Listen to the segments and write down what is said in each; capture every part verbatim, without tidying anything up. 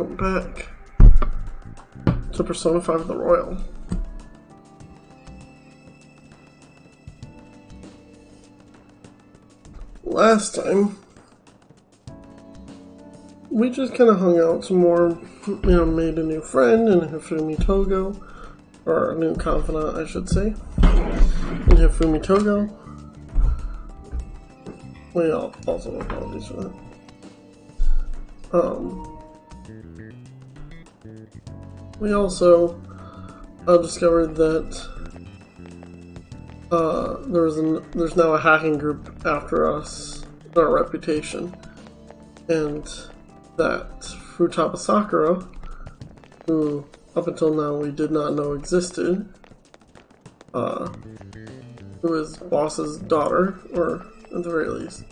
Went back to Persona five the Royal. Last time, we just kind of hung out some more, you know, made a new friend in Hifumi Togo, or a new confidant, I should say, in Hifumi Togo. We all also apologize for that. Um, we also uh, discovered that Uh, there was an, there's now a hacking group after us, our reputation, and that Futaba Sakura, who up until now we did not know existed, uh, who is boss's daughter, or at the very least,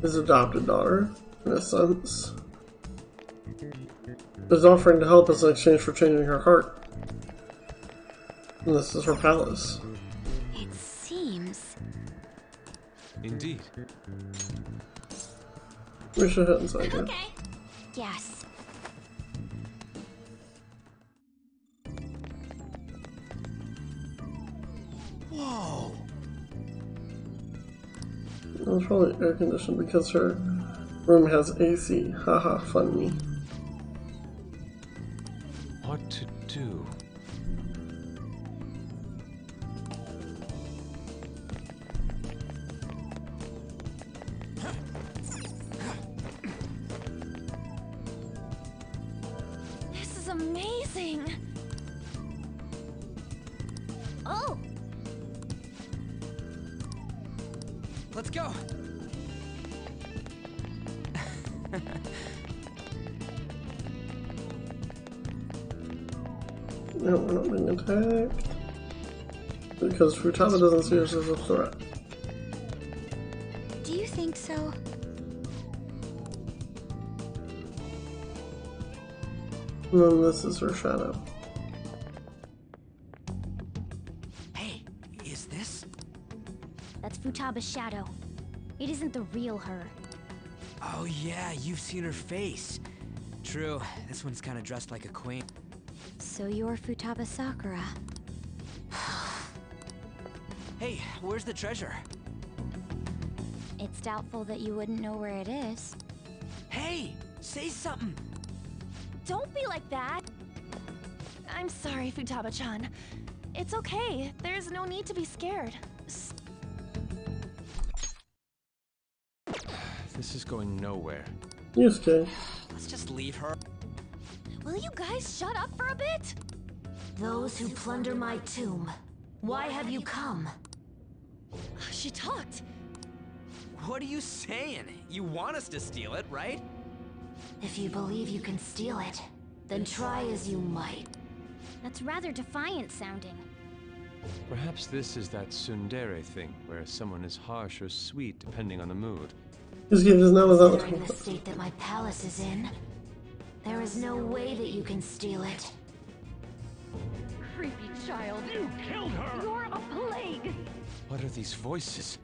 his adopted daughter, in a sense, is offering to help us in exchange for changing her heart. And this is her palace. Indeed. We should head inside here. Okay. Yes. Whoa. It was probably air conditioned because her room has A C. Haha, fun me. What to do? Because Futaba doesn't see us as a threat. Do you think so? And then this is her shadow. Hey, is this? That's Futaba's shadow. It isn't the real her. Oh yeah, you've seen her face. True, this one's kind of dressed like a queen. So you're Futaba Sakura. Hey, where's the treasure? It's doubtful that you wouldn't know where it is. Hey, say something! Don't be like that! I'm sorry, Futaba-chan. It's okay. There is no need to be scared. S this is going nowhere. Yusuke. Let's just leave her. Will you guys shut up for a bit? Those who plunder my tomb, why have you come? She talked. What are you saying? You want us to steal it, right? If you believe you can steal it, then try as you might. That's rather defiant sounding. Perhaps this is that tsundere thing, where someone is harsh or sweet depending on the mood. Considering the state that my palace is in, there is no way that you can steal it. Creepy child. You killed her! You're a plague! What are these voices?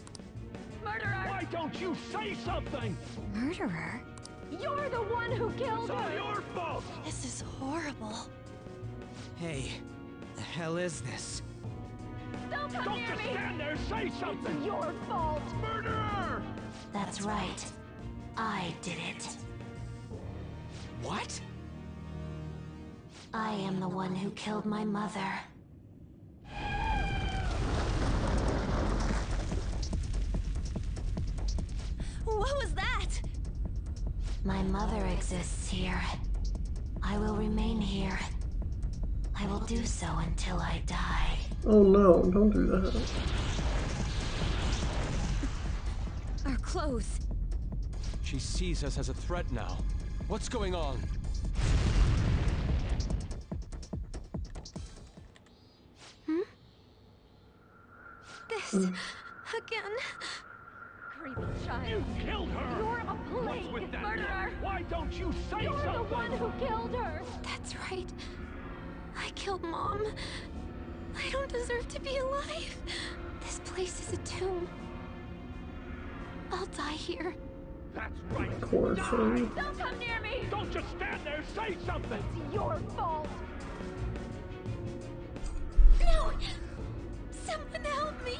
Murderer! Why don't you say something? Murderer? You're the one who killed her! It's all your fault! This is horrible. Hey, the hell is this? Don't come near me! Don't just stand there, say something! It's your fault! Murderer! That's right. I did it. What? I am the one who killed my mother. What was that? My mother exists here. I will remain here. I will do so until I die. Oh no, don't do that. Our clothes. She sees us as a threat now. What's going on? Hmm? This again. Creepy child. You killed her! You're a plague, murderer! Why don't you say You're something? You're the one who killed her! That's right. I killed Mom. I don't deserve to be alive. This place is a tomb. I'll die here. That's right. Poor thing. Don't come near me. Don't just stand there. Say something. It's your fault. No. Someone help me.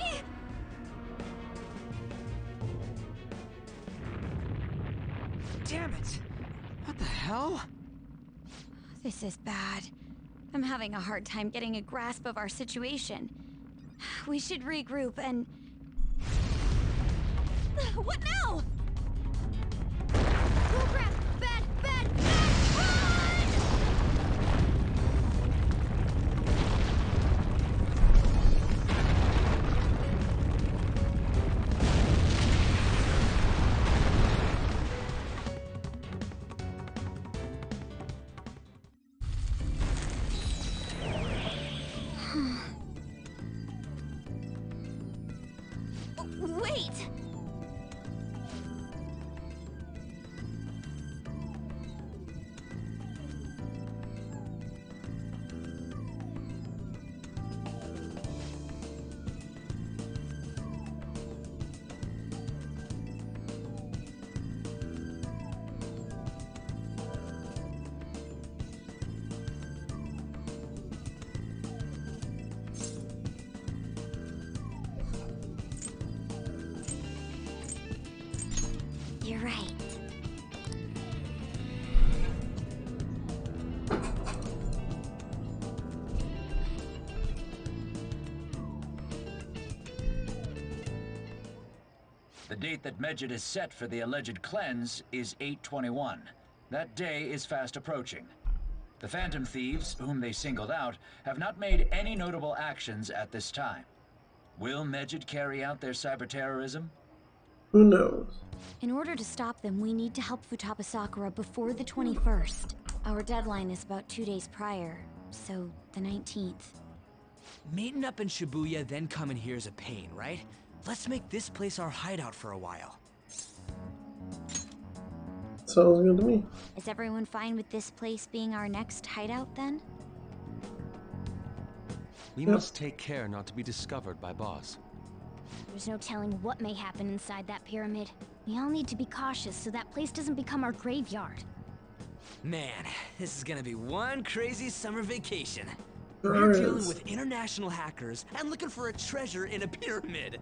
Damn it. What the hell? This is bad. I'm having a hard time getting a grasp of our situation. We should regroup and... What now? Oh crap! Bad, bad, bad! The date that Medjed is set for the alleged cleanse is eight twenty-one. That day is fast approaching. The Phantom Thieves, whom they singled out, have not made any notable actions at this time. Will Medjed carry out their cyber-terrorism? Who knows? In order to stop them, we need to help Futaba Sakura before the twenty-first. Our deadline is about two days prior, so the nineteenth. Meeting up in Shibuya, then coming here is a pain, right? Let's make this place our hideout for a while. Sounds good to me. Is everyone fine with this place being our next hideout then? We yep. must take care not to be discovered by boss. There's no telling what may happen inside that pyramid. We all need to be cautious so that place doesn't become our graveyard. Man, this is gonna be one crazy summer vacation. We're dealing with international hackers and looking for a treasure in a pyramid.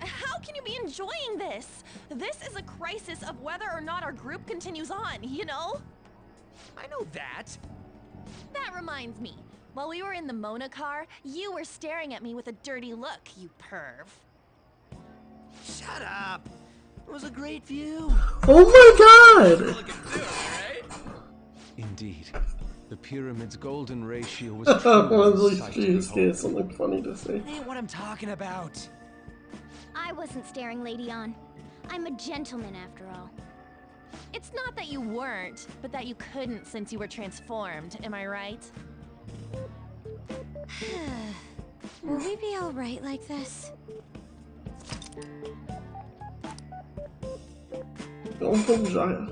How can you be enjoying this? This is a crisis of whether or not our group continues on, you know? I know that. That reminds me. While we were in the Mona car, you were staring at me with a dirty look, you perv. Shut up. It was a great view. Oh my god! Indeed. The pyramid's golden ratio was true. Something funny to say. That ain't what I'm talking about. I wasn't staring, Lady On. I'm a gentleman after all. It's not that you weren't, but that you couldn't since you were transformed. Am I right? Will we be all right like this? Don't go giant.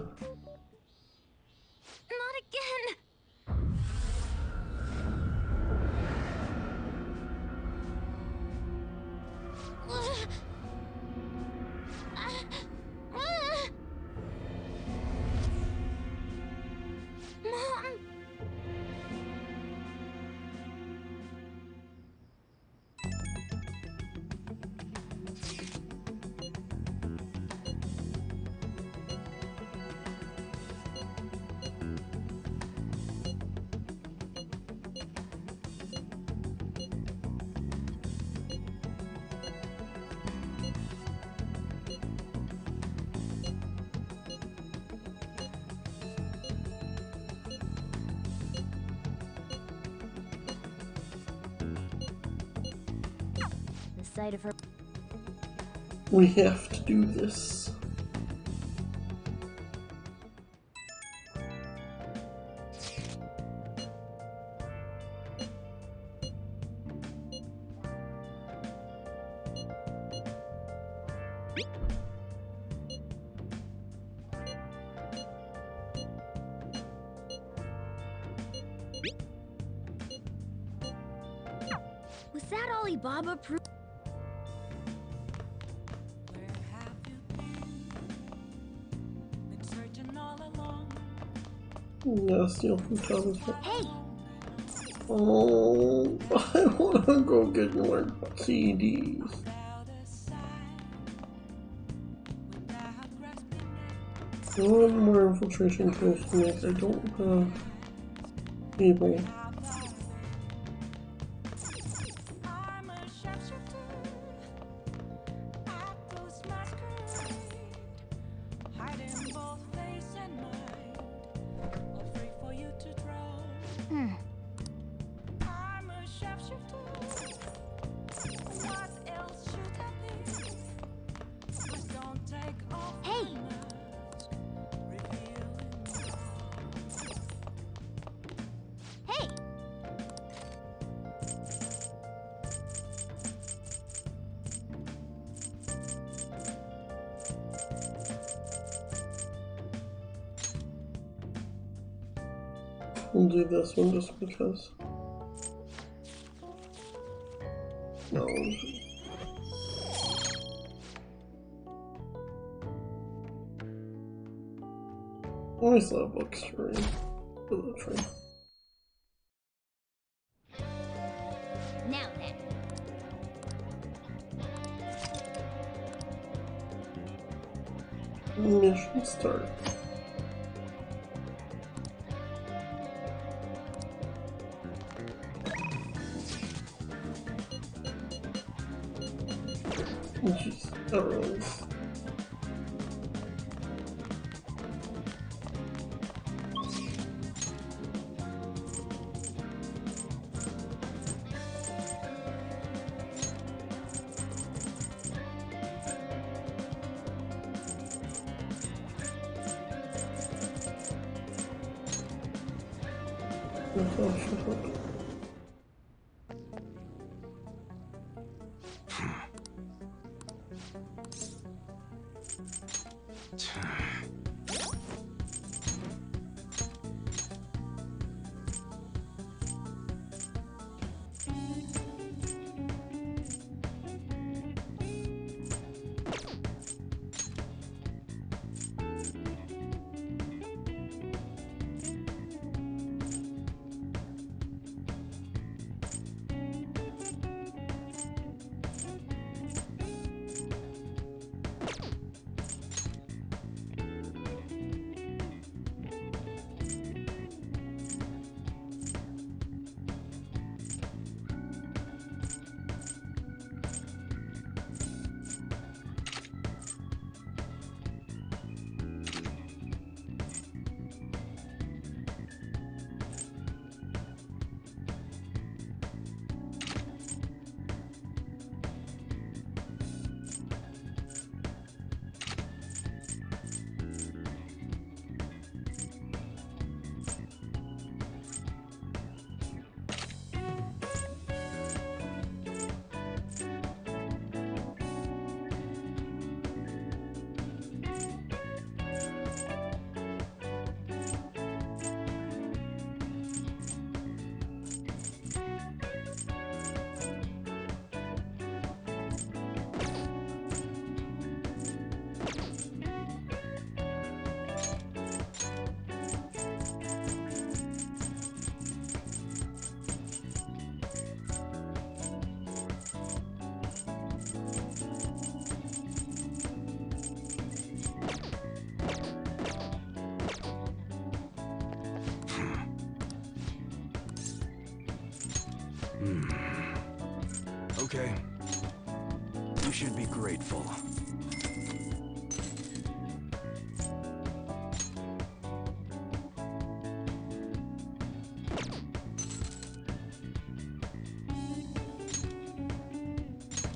Not again. Mom. Of her. We have to do this. Was that Alibaba proof? Yeah, steal Futaba's book. Hey. Oh, I wanna go get more C Ds. I want more infiltration tools to make. I don't have people. We'll do this one just because. No. Always love books to read. For the train. Now then. Mission start. Okay. You should be grateful.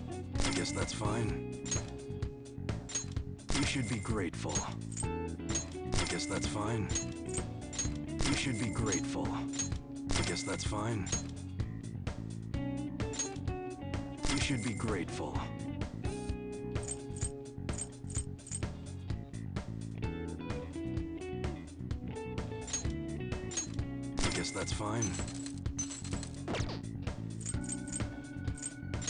I guess that's fine. You should be grateful. I guess that's fine. You should be grateful. I guess that's fine. You should be grateful. I guess that's fine.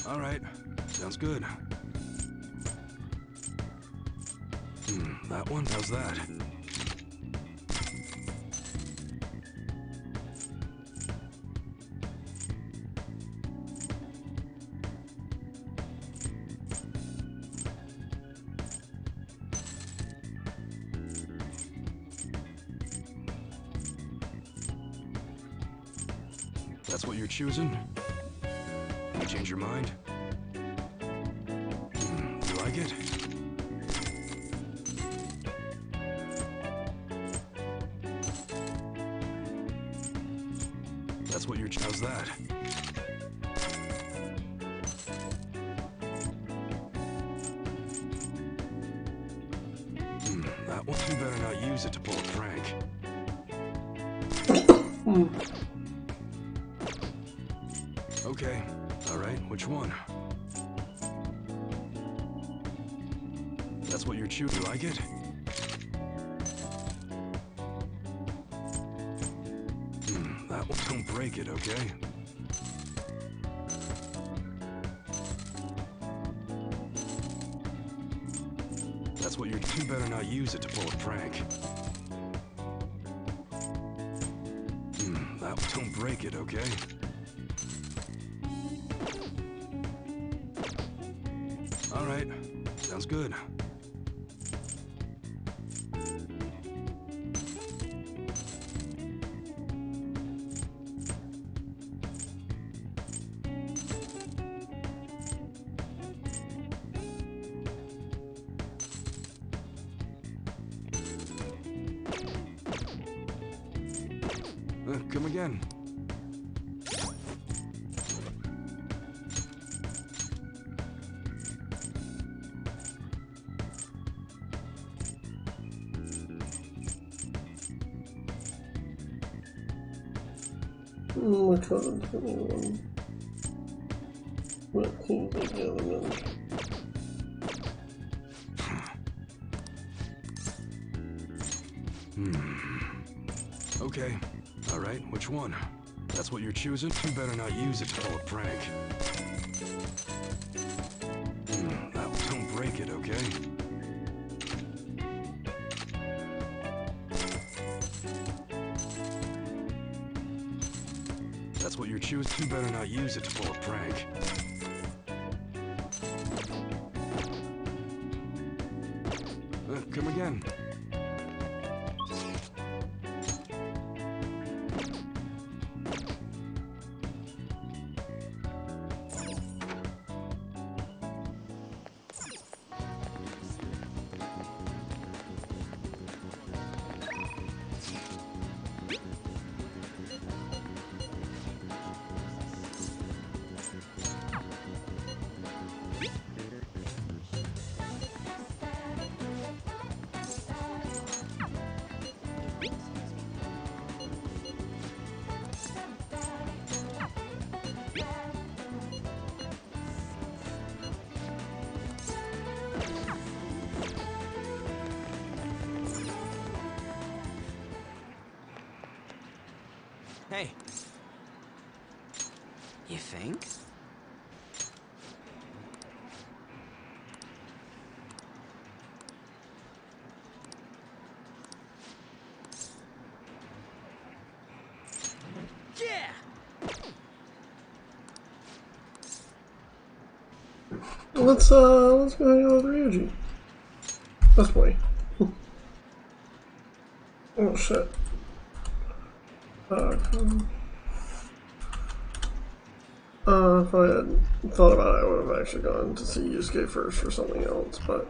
All right, sounds good. Hmm, that one, how's that? That's what you're choosing? You change your mind? Mm, you like it? That's what you're choosing. How's that? Mm, that one, you better not use it to pull a prank. Mm. Okay, all right, which one? That's what you're choosing. You like it? Hmm, that one, don't break it, okay? That's what you're, you better not use it to pull a prank. Hmm, that one, don't break it, okay? Sounds good. Uh, come again. What can we do? Hmm. Okay. All right. Which one? That's what you're choosing. You better not use it to pull a prank. Mm, that one, don't break it, okay? You better not use it to pull a prank. Uh, come again. Let's uh, let's go hang out with Ryuji. Let's play. Oh shit. Uh, uh, if I had thought about it, I would have actually gone to see Yusuke first or something else, but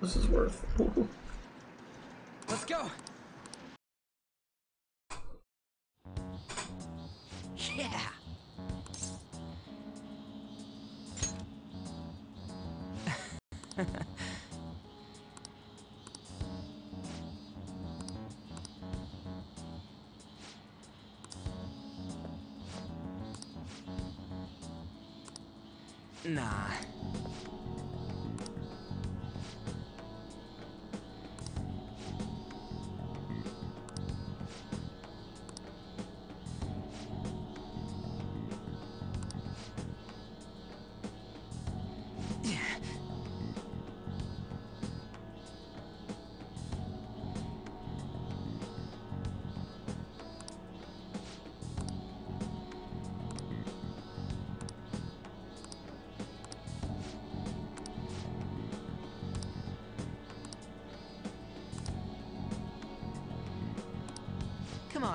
this is worth it. Let's go.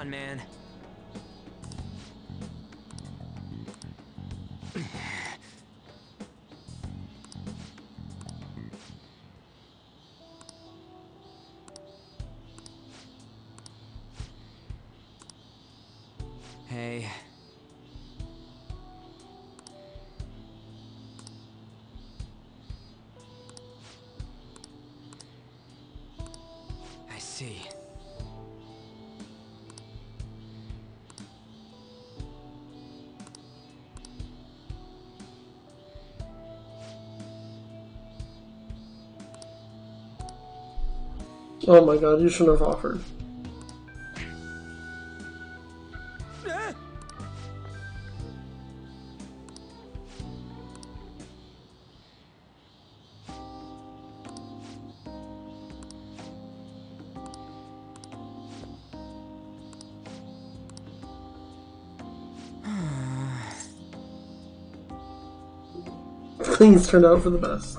Man. Hey. I see. Oh my God, you shouldn't have offered. Things turned out for the best.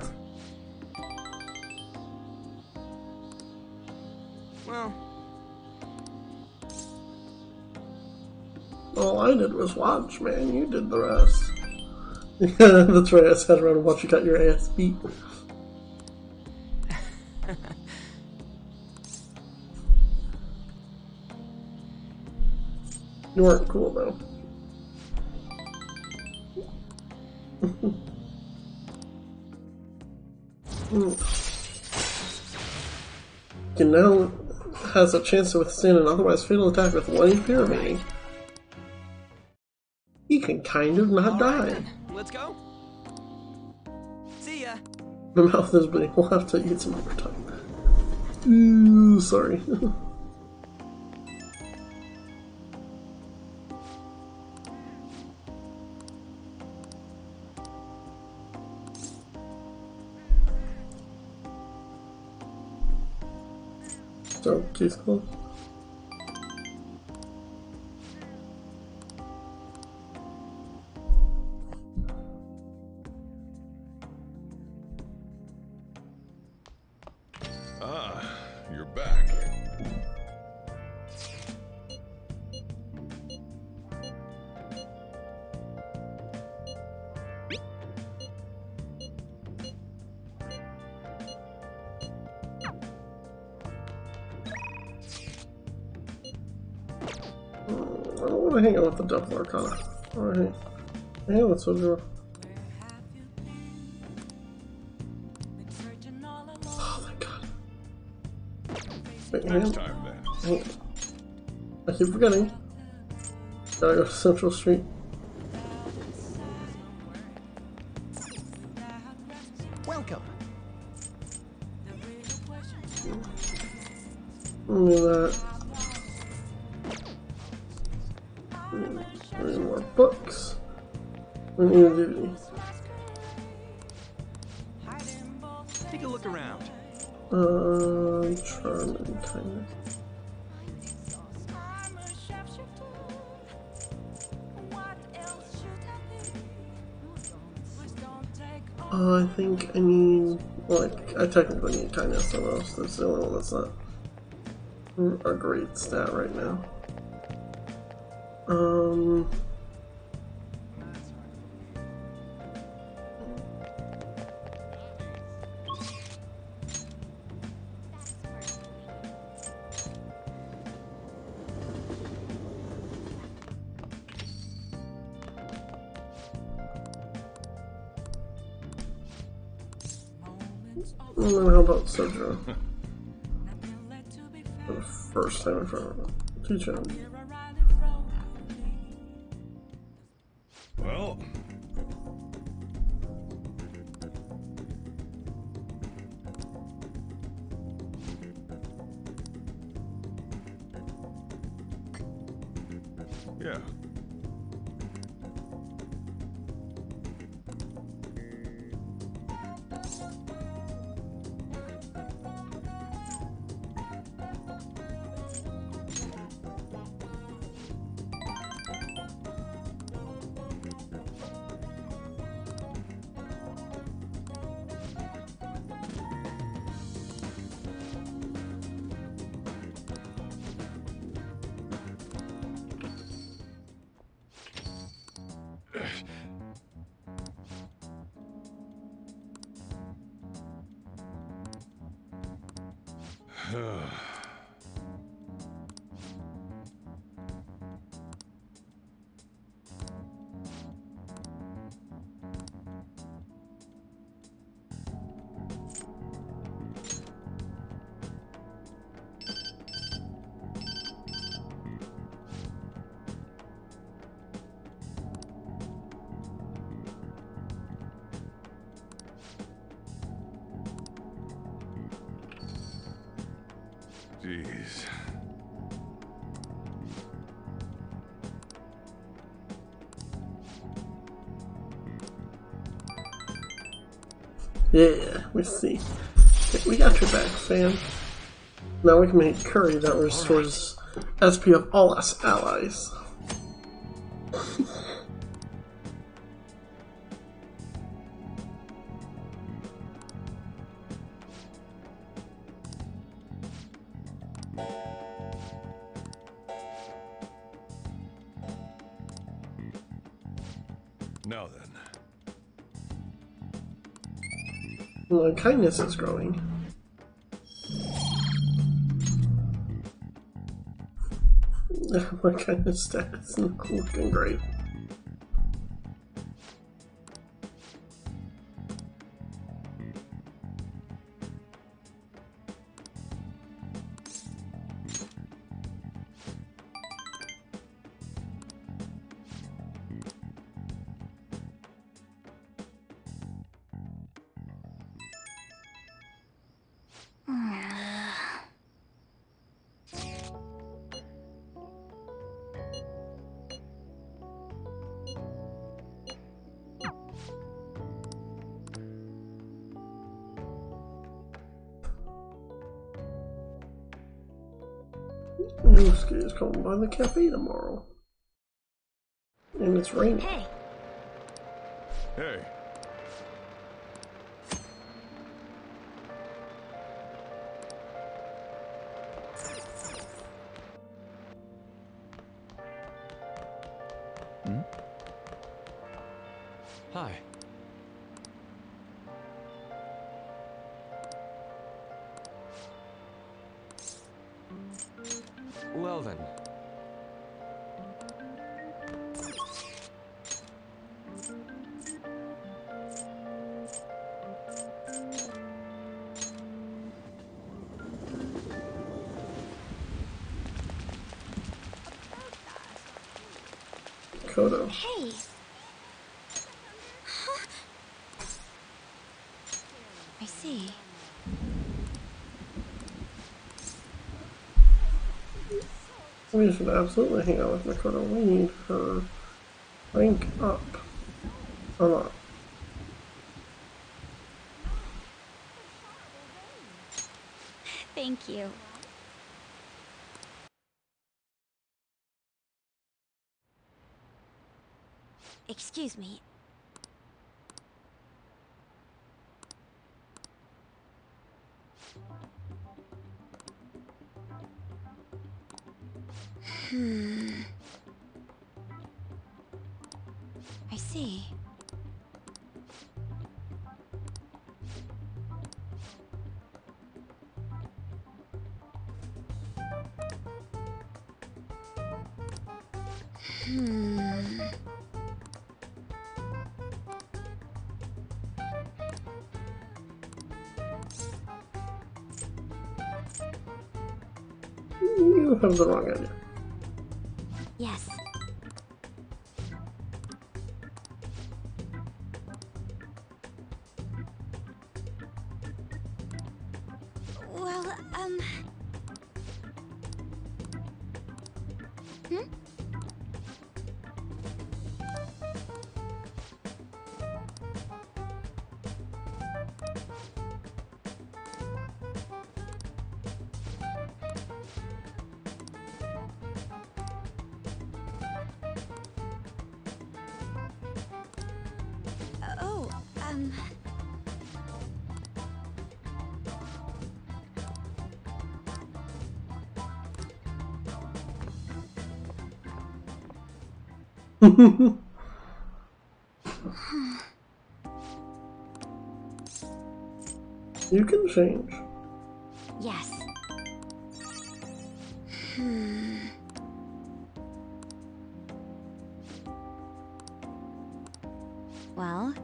Well, all I did was watch, man. You did the rest. Yeah, that's right. I sat around and watched you got your ass beat. You weren't cool though. You now has a chance to withstand an otherwise fatal attack with one H P remaining. He can kind of not right, die. Then. Let's go. See ya. My mouth is bleeding. We'll have to eat some overtime. Ooh, sorry. Oh, case closed. Ah, you're back. Hang on with the double arcana. Alright. Hang on with Soldier. Oh my god. Wait, hang on. Hang on. I keep forgetting. Gotta go to Central Street. Welcome. Give me that. Three more books. We need to do these. Take a look around. Uh, charming kind of. Uh, I think I need. Like, I technically need kindness. Someone else. That's the only one that's not a great stat right now. Um. Well, how about Sojourn? For the first time in front of a teacher. Jeez. Yeah, we see. We got your back, fam. Now we can make curry that restores S P of all us allies. Now then. My kindness is growing. My kindness stat is not looking great. Yusuke is coming by the cafe tomorrow. And it's raining. Hey. Hey. Hmm? Hi. Well then. Kodo. Hey. Huh? I see. We should absolutely hang out with Makoto. We need her rank up. Or not. Thank you. Excuse me. Hmm. I see. Hmm. You have the wrong idea. Yes. Well, um... Hmm? Um... You can change. Yes. Hmm. Well...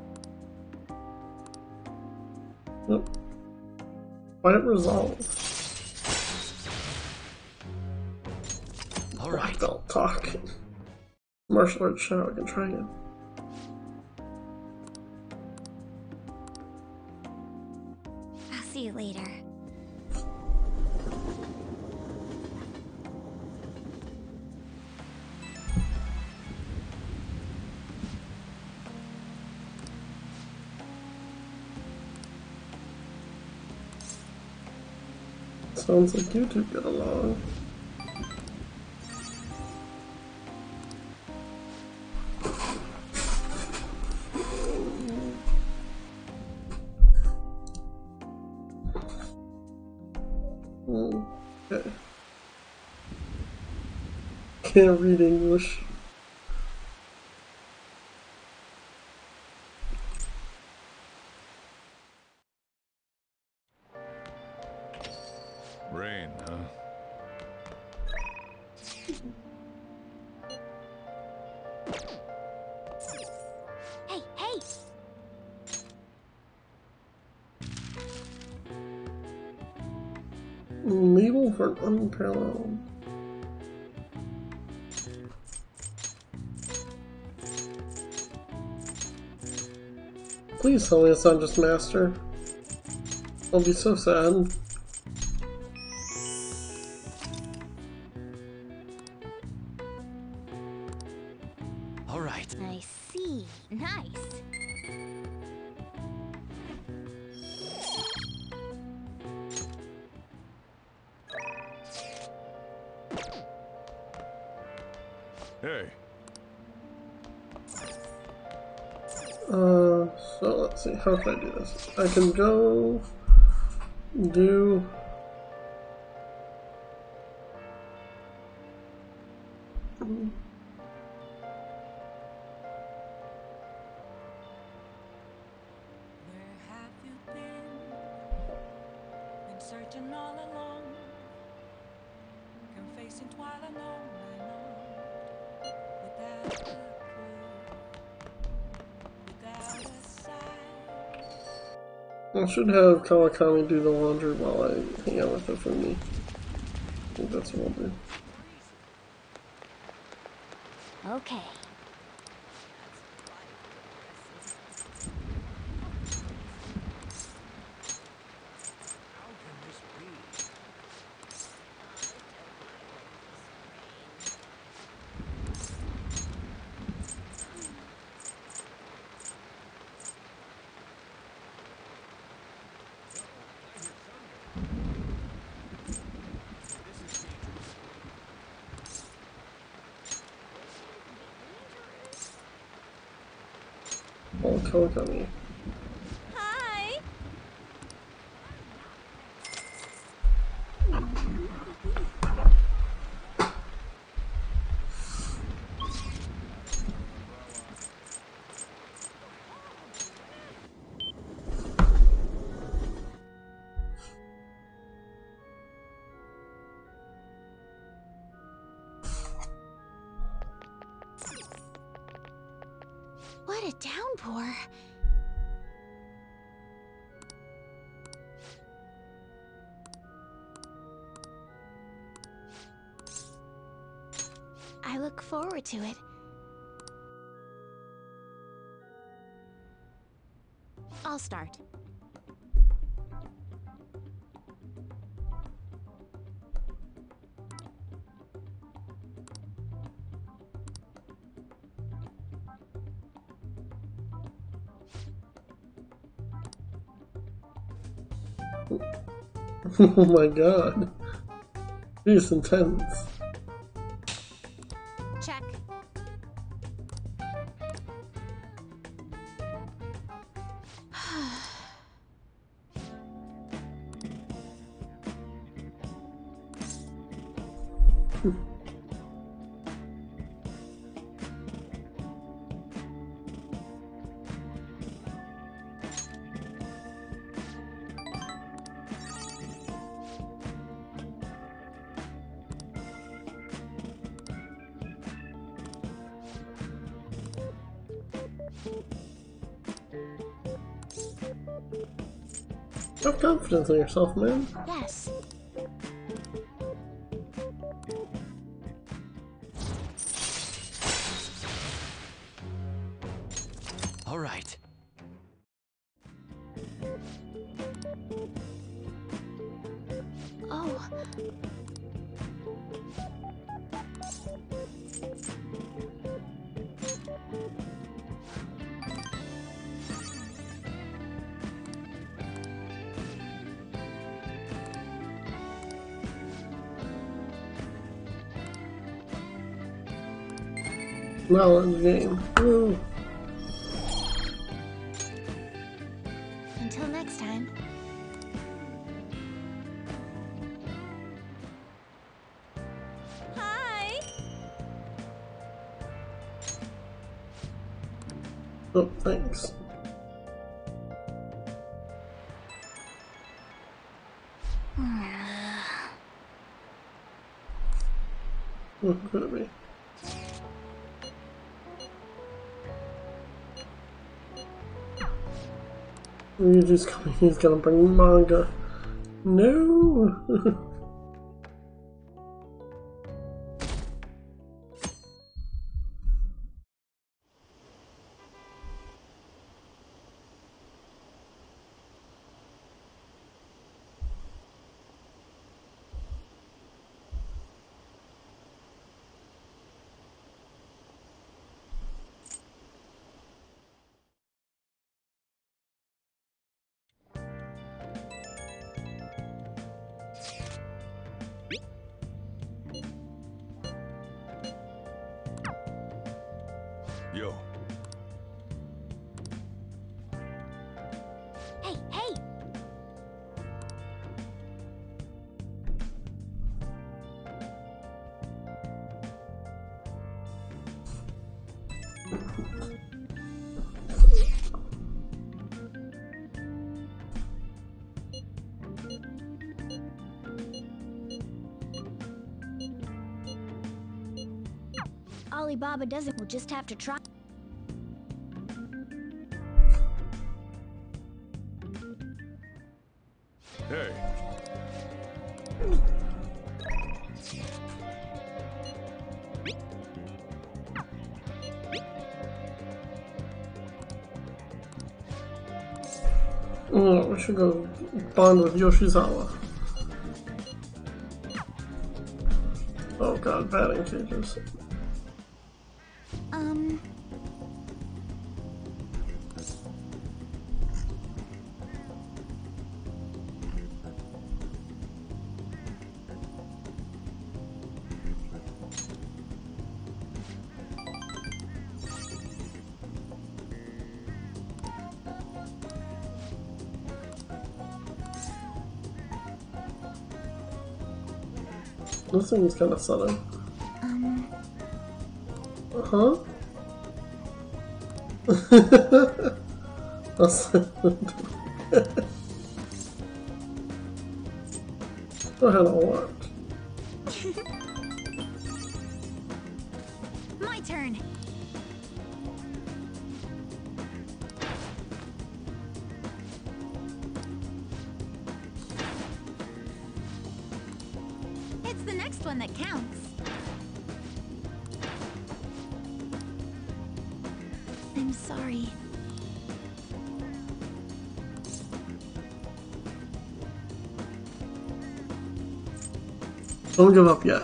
Nope. Why it resolved? All right, I'll talk. Martial arts shadow, I can try again. I'll see you later. sounds like you two get along. Okay. Can't read English. Unparalleled. Please tell me it's not just Master. I'll be so sad. All right. I see. Nice. How can I do this? I can go do should have Kawakami do the laundry while I hang out with her for me. I think that's what I'll do. Okay. Kawakami. Hi. What a downpour. Forward to it. I'll start. Oh my god. It's intense. Have confidence in yourself, man. Yes. All right. Oh. knowledge game. Woo. Until next time. Hi. Oh, thanks. What could it be? Ryuji's coming, he's gonna bring manga. No! Baba doesn't, we'll just have to try. Hey. Oh, we should go bond with Yoshizawa. Oh god, batting cages. This thing's kind of sudden. Um. Huh? That's I had a lot. My turn. One that counts. I'm sorry. Don't give up yet.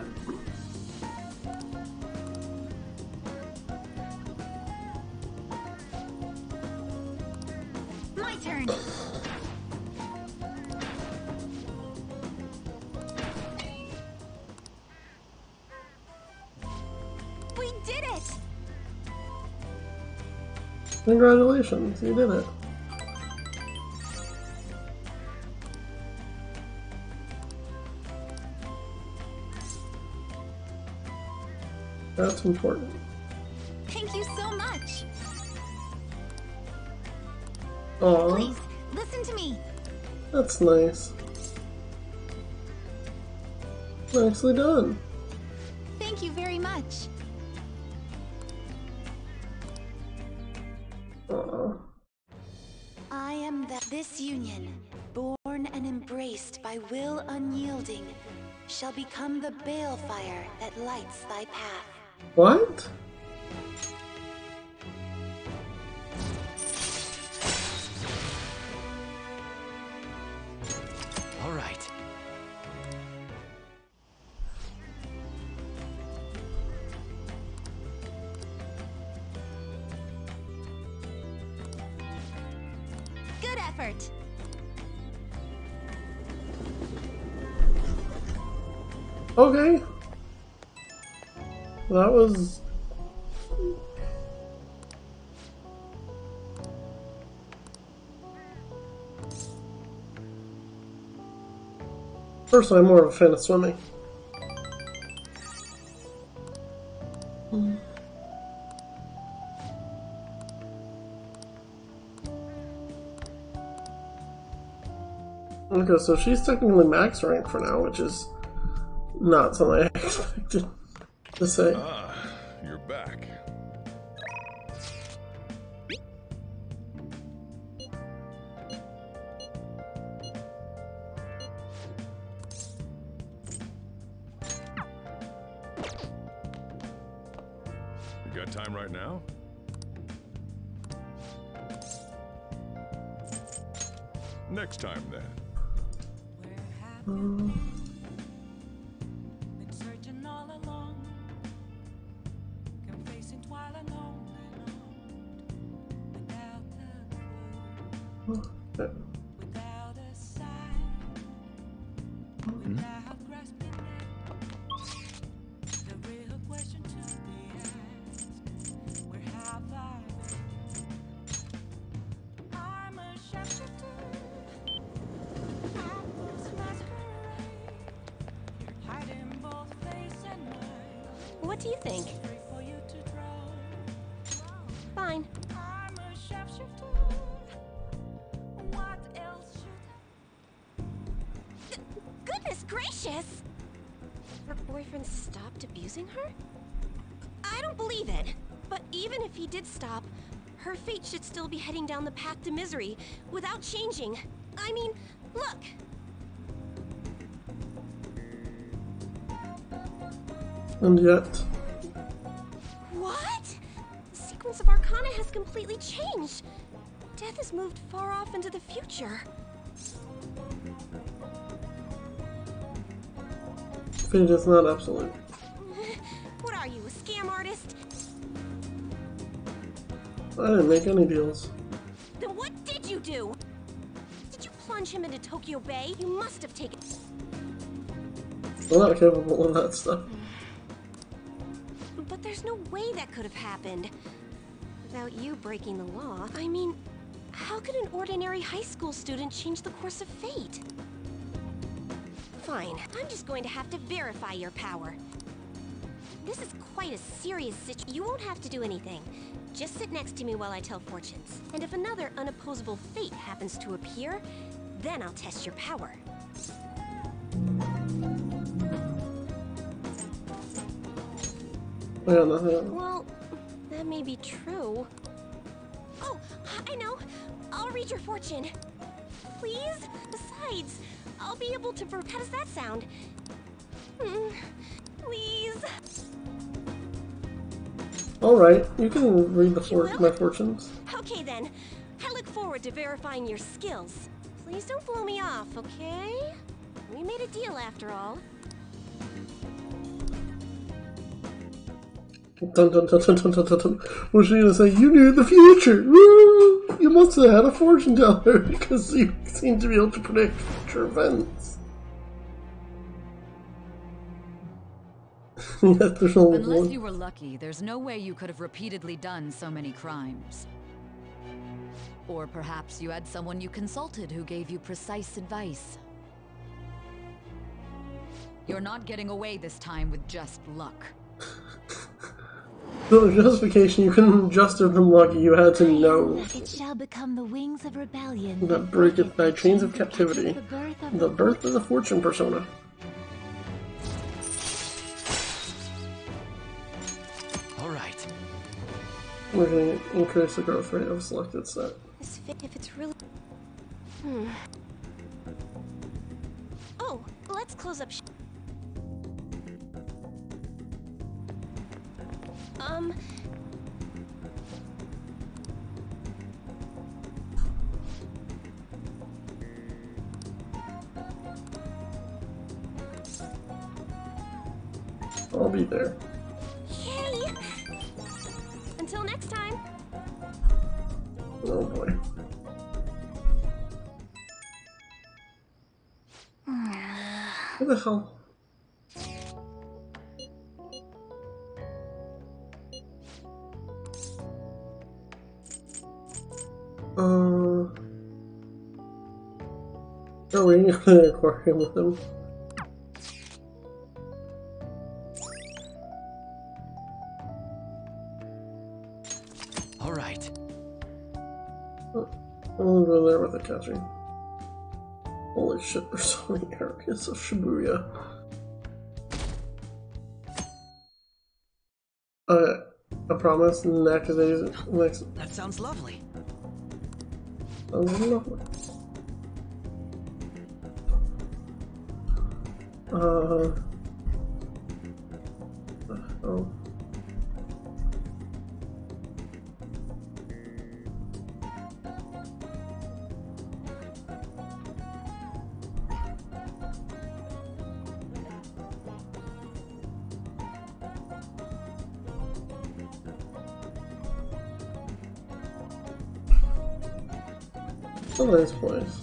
My turn. Congratulations, you did it. That's important. Thank you so much. Aww. Please, listen to me. That's nice. Nicely done. Thank you very much. Will unyielding shall become the balefire that lights thy path. What? All right. Good effort. Okay. That was Personally, I'm more of a fan of swimming. Okay, so she's technically max rank for now, which is not something I expected to say. Ah, you're back. You got time right now? Next time, then. Mm. Been searching all along, complacent while alone without a clue, without a sign, without grasping it. The real question to be asked, where have I been? I'm a shepherd too. What do you think? Fine. I'm a shapeshifter. What else should I... Goodness gracious! Her boyfriend stopped abusing her? I don't believe it. But even if he did stop, her fate should still be heading down the path to misery without changing. I mean, look! And yet... What? The sequence of Arcana has completely changed! Death has moved far off into the future. Fate is not absolute. What are you, a scam artist? I didn't make any deals. Then what did you do? Did you plunge him into Tokyo Bay? You must have taken... I'm not capable of that stuff. There's no way that could have happened without you breaking the law. I mean, how could an ordinary high school student change the course of fate? Fine, I'm just going to have to verify your power. This is quite a serious situation. You won't have to do anything. Just sit next to me while I tell fortunes. And if another unopposable fate happens to appear, then I'll test your power. Well, that may be true. Oh, I know. I'll read your fortune. Please? Besides, I'll be able to... How does that sound? Mm, please? Alright, you can read the for my fortunes. Okay then. I look forward to verifying your skills. Please don't blow me off, okay? We made a deal after all. Dun, dun, dun, dun, dun, dun, dun, dun. Was she gonna say, you knew the future? Woo! You must have had a fortune teller because you seem to be able to predict future events. Yes, there's only Unless one. You were lucky, there's no way you could have repeatedly done so many crimes. Or perhaps you had someone you consulted who gave you precise advice. You're not getting away this time with just luck. So the justification, you couldn't just have been lucky, you had to know. It shall become the wings of rebellion that breaketh thy chains of captivity, the birth of, the birth of the fortune persona. Alright. We're going to increase the growth rate of a selected set. If it's really... Hmm. Oh, let's close up... Um. I'll be there. Yay! Until next time. Oh boy. What the hell? Uh. Oh, we didn't go to the aquarium with them. All right. Oh, I'm gonna go there with the catching. Holy shit! There's so many areas of Shibuya. Uh, I promise. Next days. Next. That sounds lovely. Sounds lovely. Uh, oh. It's a nice place.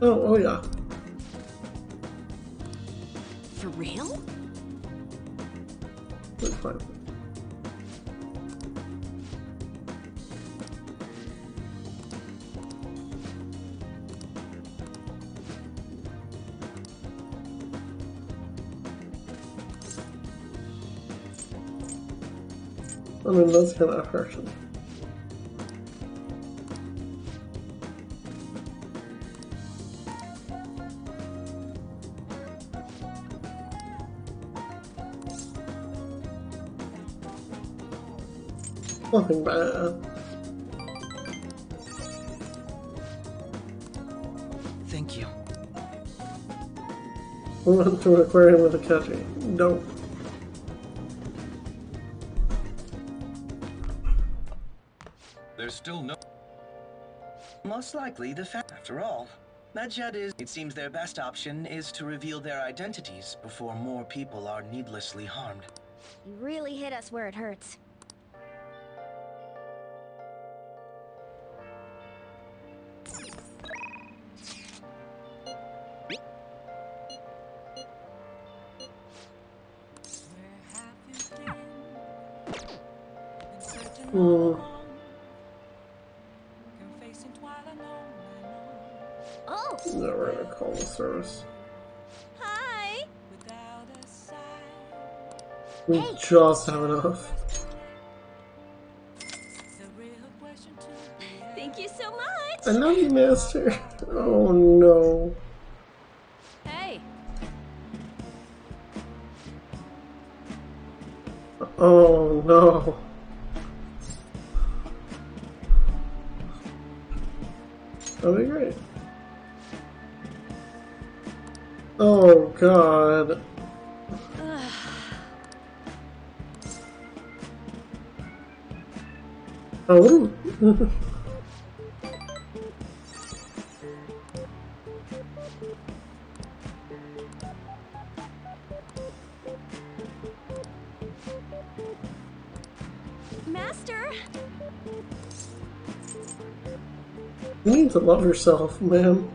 Oh, oh yeah. For real? That's fine. I mean, that's kind of hurtful. Nothing bad. Thank you. We went to an aquarium with a catchy. Nope. There's still no. Most likely the fact. After all, Medjed is. It seems their best option is to reveal their identities before more people are needlessly harmed. You really hit us where it hurts. We hey. Just have enough. Thank you so much. I love you, Master. Oh no. Hey. Oh no. That'd be great. Oh god. Oh. Master. You need to love yourself, ma'am.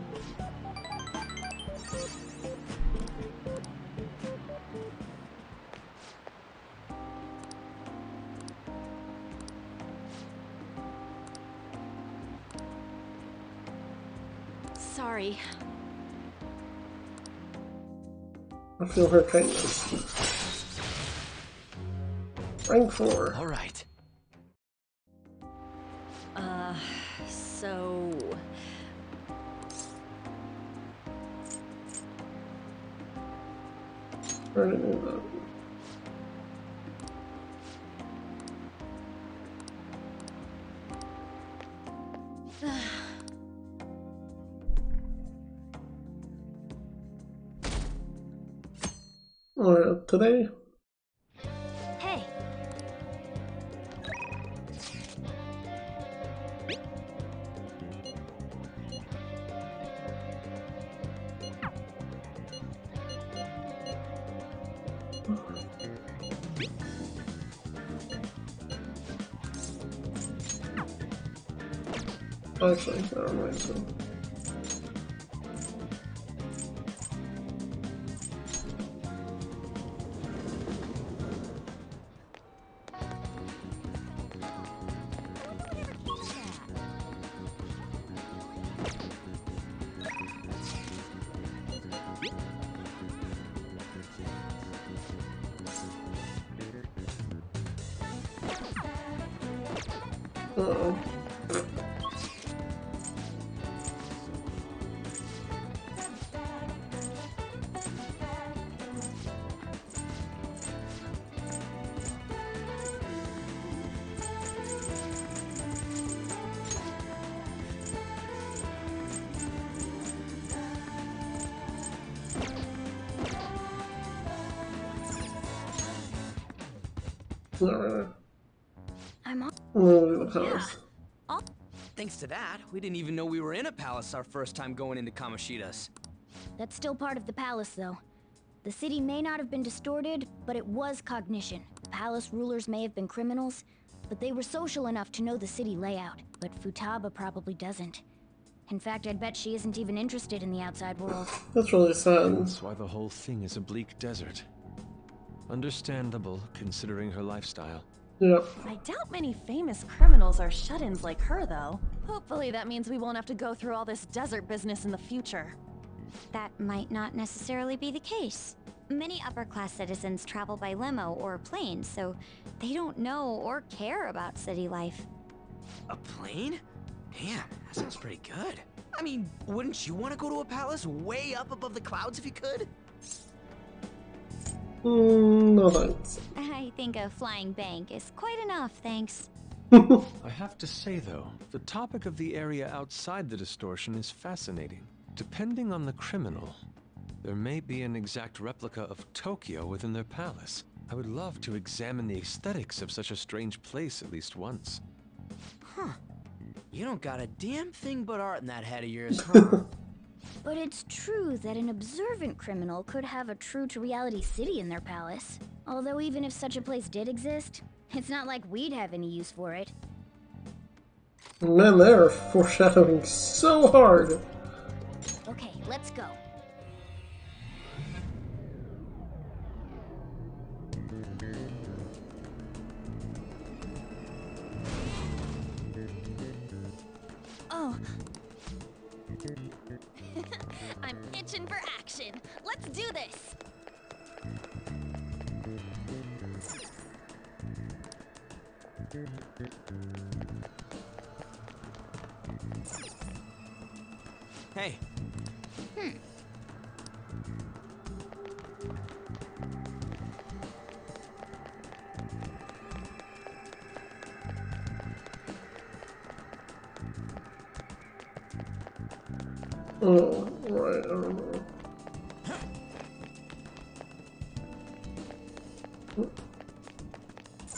Feel her kindness. Rank four. All right. Uh, so I didn't know that. Today? Hey. Actually, that reminds me. Uh-oh. Thanks to that, we didn't even know we were in a palace our first time going into Kamoshida's. That's still part of the palace, though. The city may not have been distorted, but it was cognition. Palace rulers may have been criminals, but they were social enough to know the city layout. But Futaba probably doesn't. In fact, I'd bet she isn't even interested in the outside world. That's really sad. That's why the whole thing is a bleak desert. Understandable, considering her lifestyle. Yep. I doubt many famous criminals are shut-ins like her, though. Hopefully that means we won't have to go through all this desert business in the future. That might not necessarily be the case. Many upper-class citizens travel by limo or plane, so they don't know or care about city life. A plane? Man, that sounds pretty good. I mean, wouldn't you want to go to a palace way up above the clouds if you could? Mm, no thanks. I think a flying bank is quite enough, thanks. I have to say, though, the topic of the area outside the distortion is fascinating. Depending on the criminal, there may be an exact replica of Tokyo within their palace. I would love to examine the aesthetics of such a strange place at least once. Huh. You don't got a damn thing but art in that head of yours, huh? But it's true that an observant criminal could have a true-to-reality city in their palace. Although even if such a place did exist, it's not like we'd have any use for it. Man, they are foreshadowing so hard! Okay, let's go. Oh. I'm itching for action. Let's do this. Hey. Hmm. Oh, right, I remember.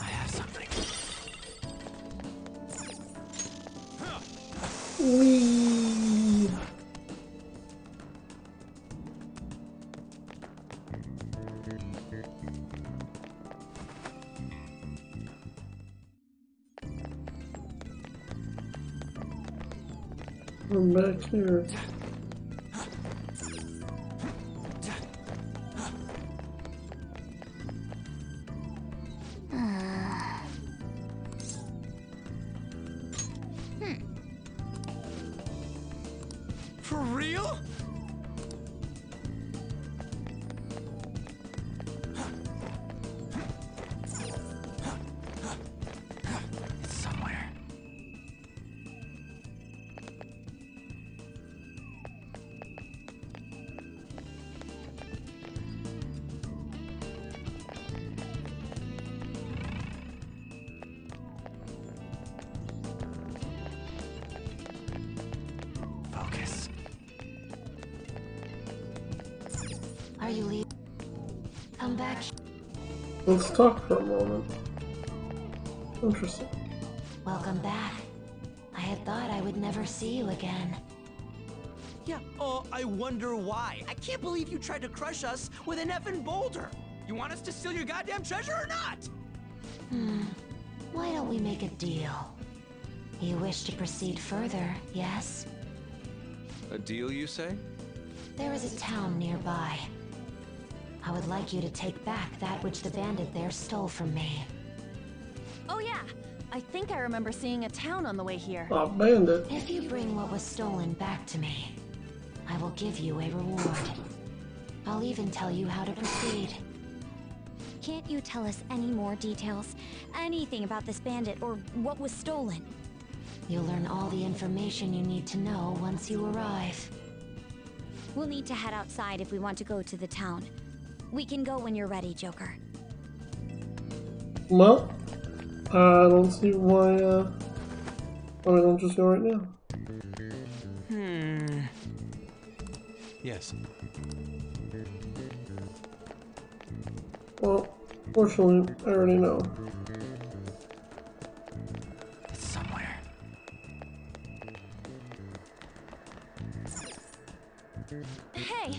I have something. Wee. I'm back here. Let's talk for a moment. Interesting. Welcome back. I had thought I would never see you again. Yeah, oh, I wonder why. I can't believe you tried to crush us with an effing boulder. You want us to steal your goddamn treasure or not? Hmm. Why don't we make a deal? You wish to proceed further, yes? A deal, you say? There is a town nearby. I would like you to take back that which the bandit there stole from me. Oh yeah, I think I remember seeing a town on the way here. Oh, bandit. If you bring what was stolen back to me, I will give you a reward. I'll even tell you how to proceed. Can't you tell us any more details? Anything about this bandit or what was stolen? You'll learn all the information you need to know once you arrive. We'll need to head outside if we want to go to the town. We can go when you're ready, Joker. Well, I don't see why, uh... why don't just go right now. Hmm... Yes. Well, fortunately, I already know. It's somewhere. Hey!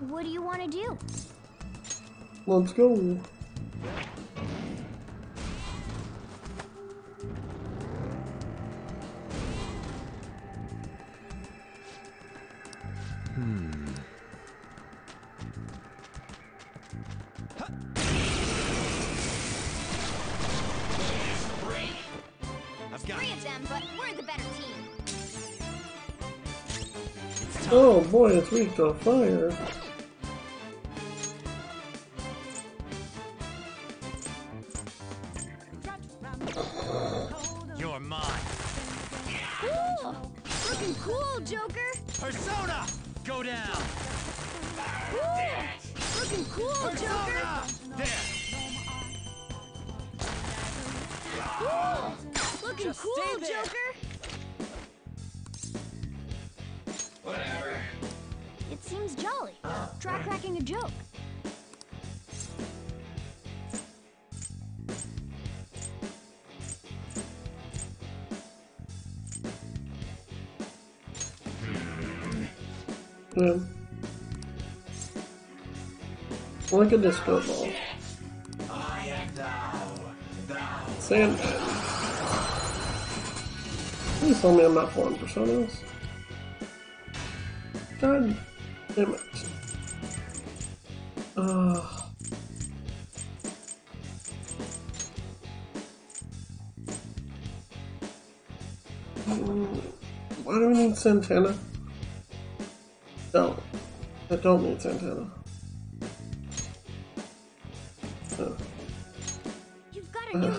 What do you want to do? Let's go. Oh boy, it's reached a fire. You're mine. Cool! Looking cool, Joker! Persona! Go down! Cool. Looking cool, Persona. Joker! There! Cool. Looking Just cool, Joker! Seems jolly. Try cracking a joke. Yeah. Like a disco ball. I am thou, thou. Sand. Please tell me I'm not falling for someone else. God. Damn it. Uh. Why do we need Santana? No, I don't need Santana. No. You've got I don't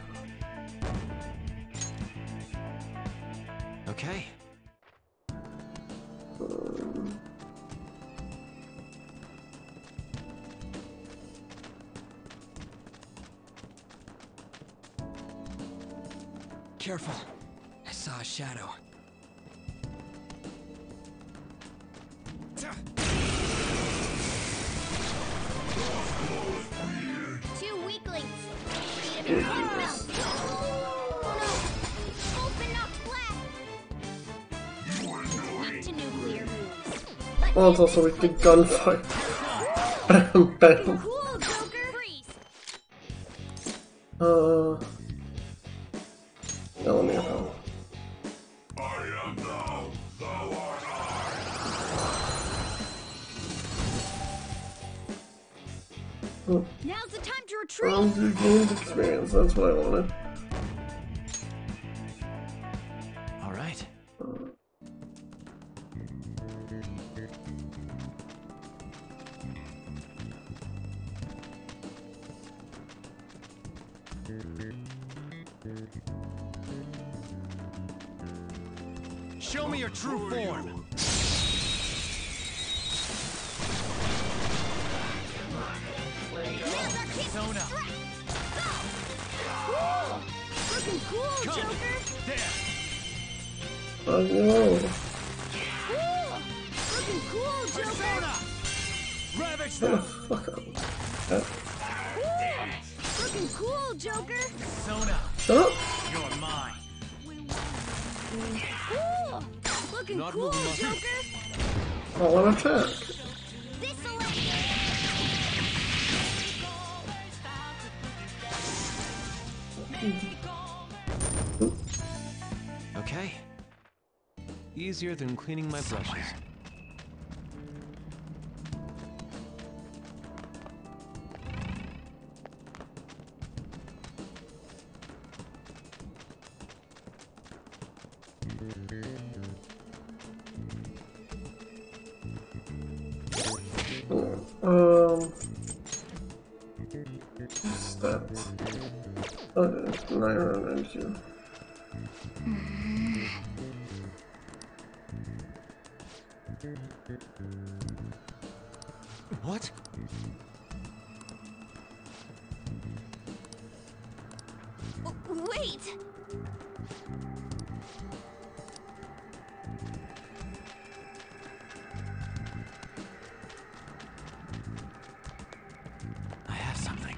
Careful. I saw a shadow. Two weaklings. Open up flat. Up to nuclear moves. Oh, it's also with the gunfight. Bam, bam. Experience, that's what I wanted. All right. Show me your true form. Cool, Joker! There! Oh no! Cool! Looking cool, Joker! Ravage them! Fuck up. Cool! Looking cool, Joker! Persona! Shut up! You're mine! Cool! Looking Not cool, Joker! I want to check. This Okay. Easier than cleaning my brushes. Um. Steps. Oh, no, no, no, no, no. What? Wait. I have something.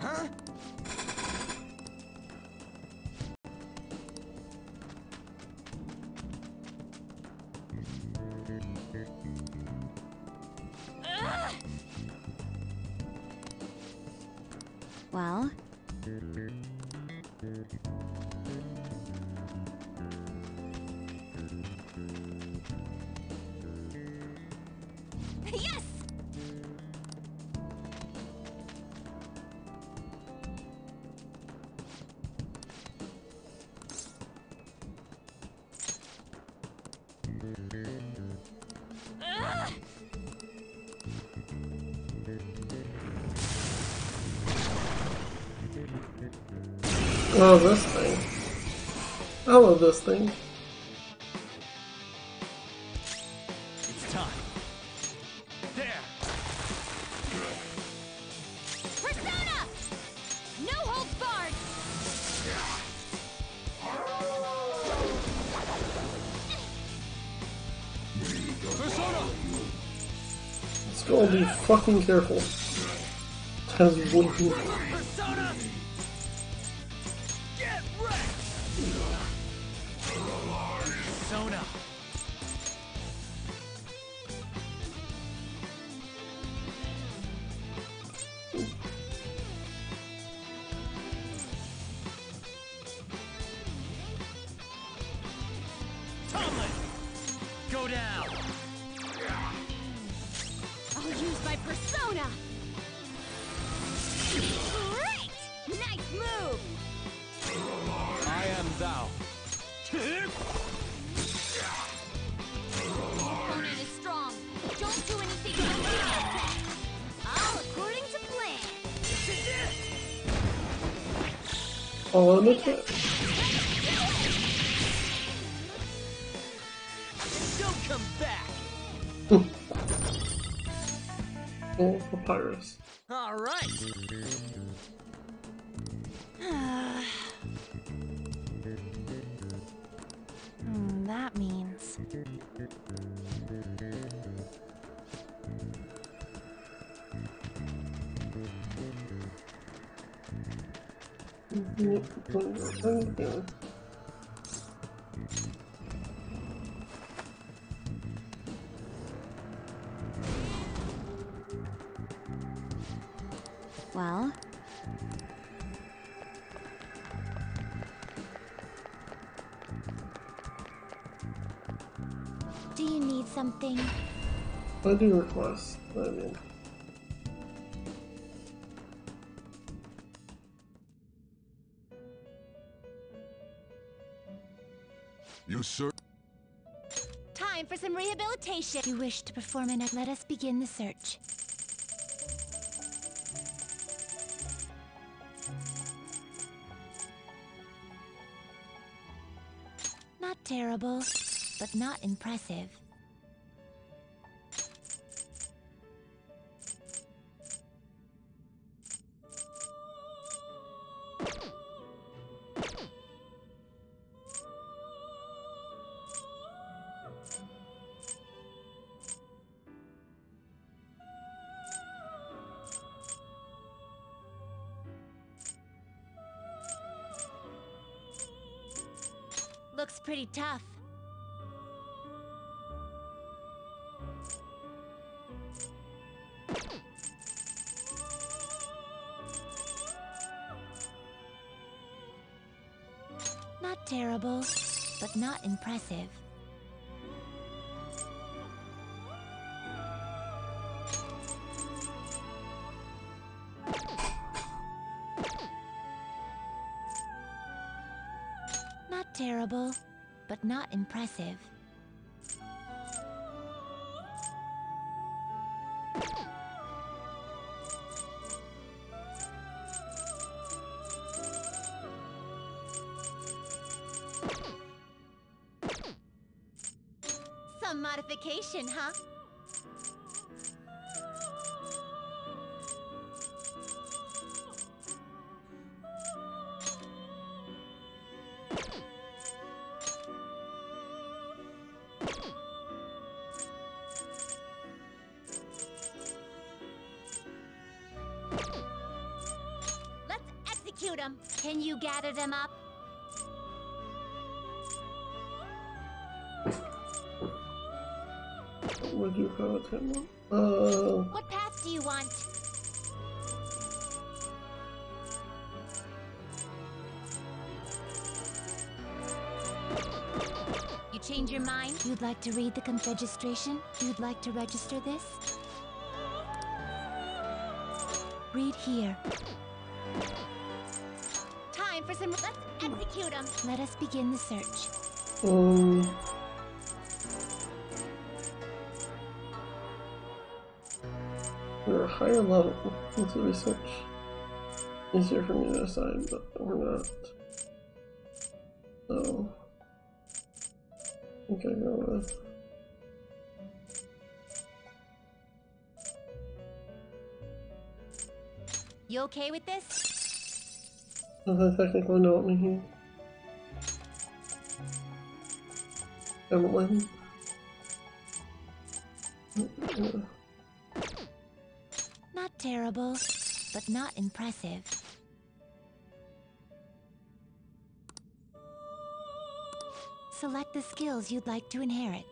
Huh? Well, yes. Oh, this thing. I love this thing. It's time. There. Persona! No holds barred! Persona! It's gotta be fucking careful. Has one people. Oh, look at it. Don't come back. Oh, papyrus. All right. Uh, that means. Well, do you need something? I do request. I mean. You sir. Time for some rehabilitation. If you wish to perform an act, let us begin the search. Not terrible, but not impressive. Looks pretty tough. Not terrible, but not impressive. Terrible, but not impressive. Some modification, huh? Can you gather them up? What do you call it? Uh... What path do you want? You change your mind? You'd like to read the confregistration? You'd like to register this? Read here. Let's execute them. Let us begin the search. Um. We're a higher level. It's a research. Easier for me to decide, but we're not. So, I think I go with. You okay with this? There's a technical window opening here. Don't let him. Not terrible, but not impressive. Select the skills you'd like to inherit.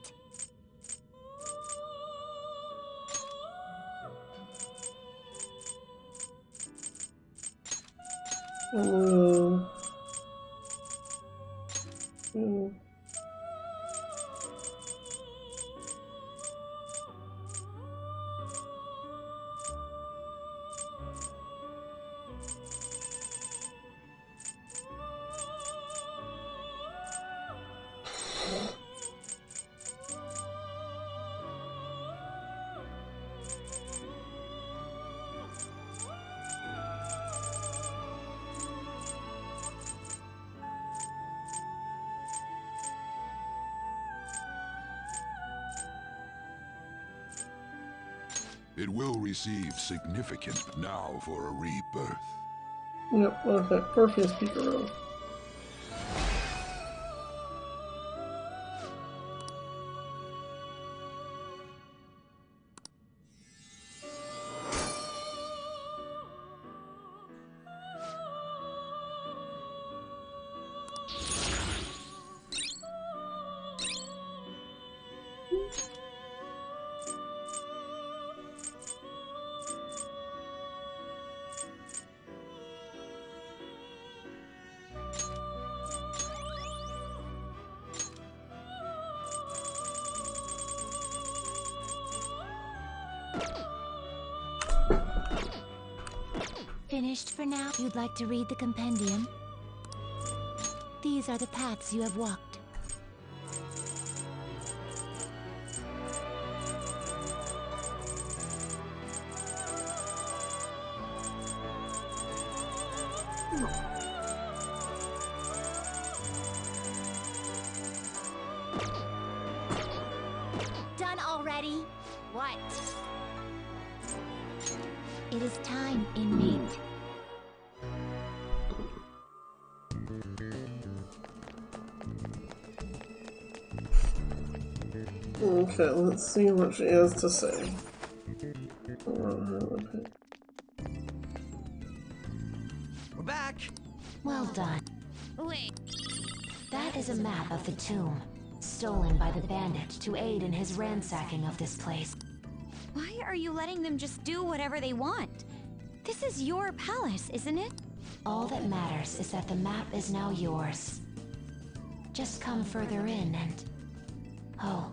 Uh, yeah. It will receive significance now for a rebirth. Yep, well, that Orpheus Pikuro. Finished for now. You'd like to read the compendium? These are the paths you have walked. Done already? What? It is time, inmate. Okay, let's see what she has to say. We're back. Well done. Wait. That is a map of the tomb, stolen by the bandit to aid in his ransacking of this place. Why are you letting them just do whatever they want? This is your palace, isn't it? All that matters is that the map is now yours. Just come further in and... Oh.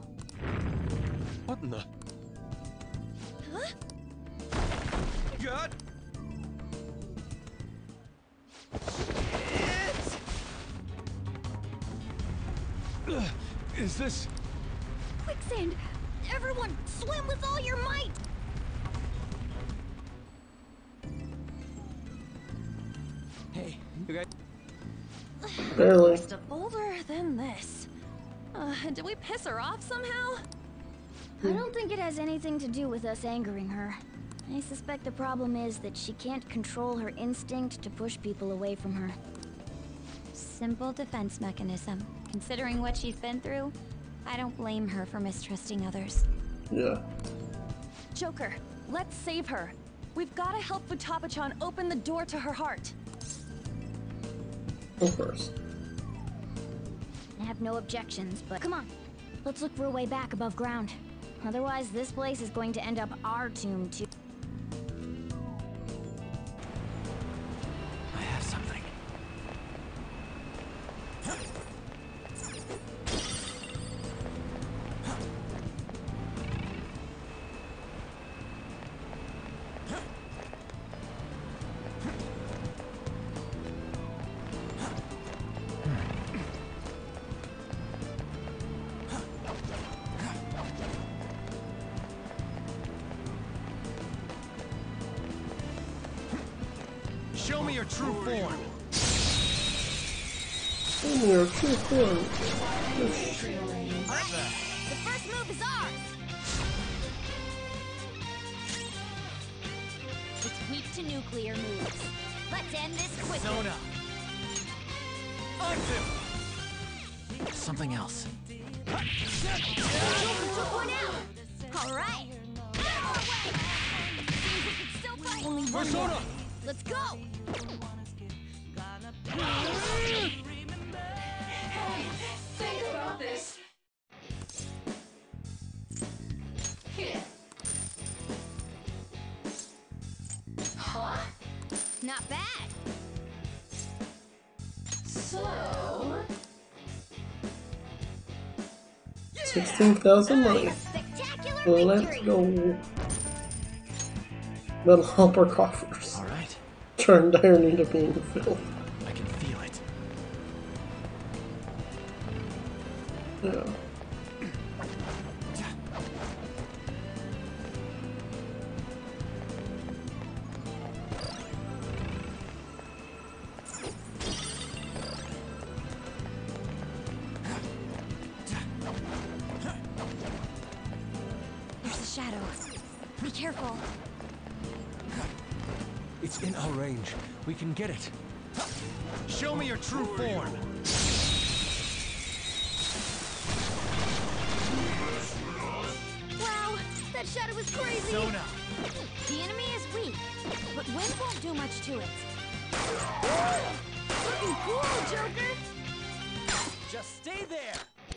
What in the... Huh? God! Shit! is this? Quicksand! Everyone, swim with all your might! Hey, you guys... Barely. Just a boulder than this. Uh, did we piss her off somehow? I don't think it has anything to do with us angering her. I suspect the problem is that she can't control her instinct to push people away from her. Simple defense mechanism. Considering what she's been through, I don't blame her for mistrusting others. Yeah. Joker, let's save her. We've got to help Futaba-chan open the door to her heart. Of course. I have no objections, but come on. Let's look for a way back above ground. Otherwise, this place is going to end up our tomb too. I have something. sixteen thousand life. Let's go. That'll help our coffers. All right. Turned irony to being filled. I can feel it. Yeah. We can get it. Show me your true form. Wow, that shadow is crazy. Zona. The enemy is weak, but wind won't do much to it. Looking cool, Joker. Just stay there.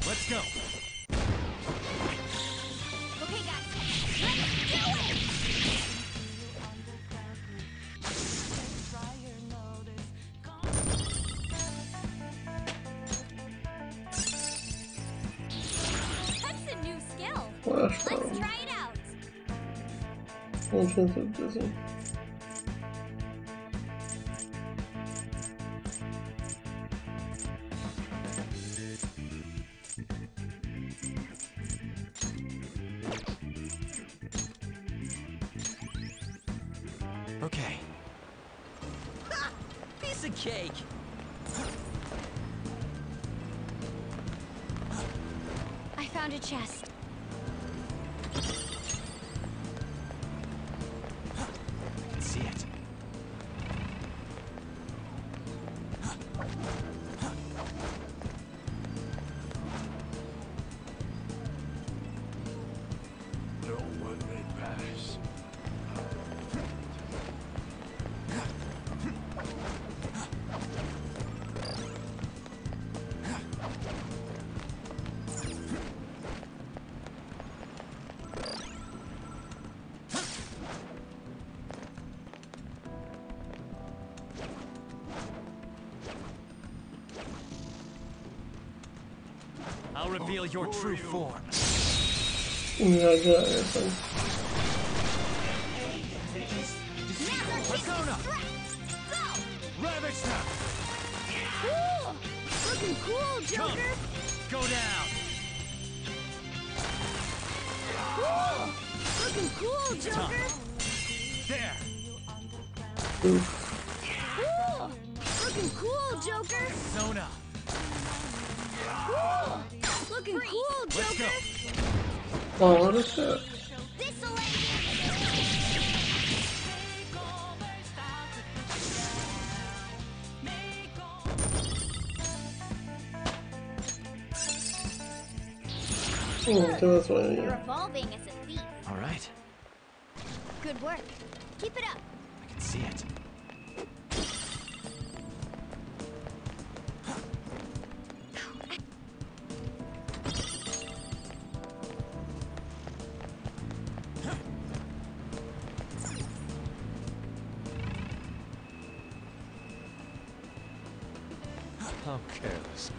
Let's go. Okay, guys, let's do it. Of Disney. Okay. Ha! Piece of cake. I found a chest. Reveal your true form. Yeah, I got everything. Persona! Go! Ravage them! Cool! Looking cool, Joker! Come. Go down! Cool! Looking cool, Joker! There! Ooh. Cool! Looking cool, Joker! Persona! Cool! Looking Free. Cool, Joker! Oh, what is that? Oh, so that's what I mean. Revolving is a thief. All right. Good work. Keep it up. I can see it. How careless.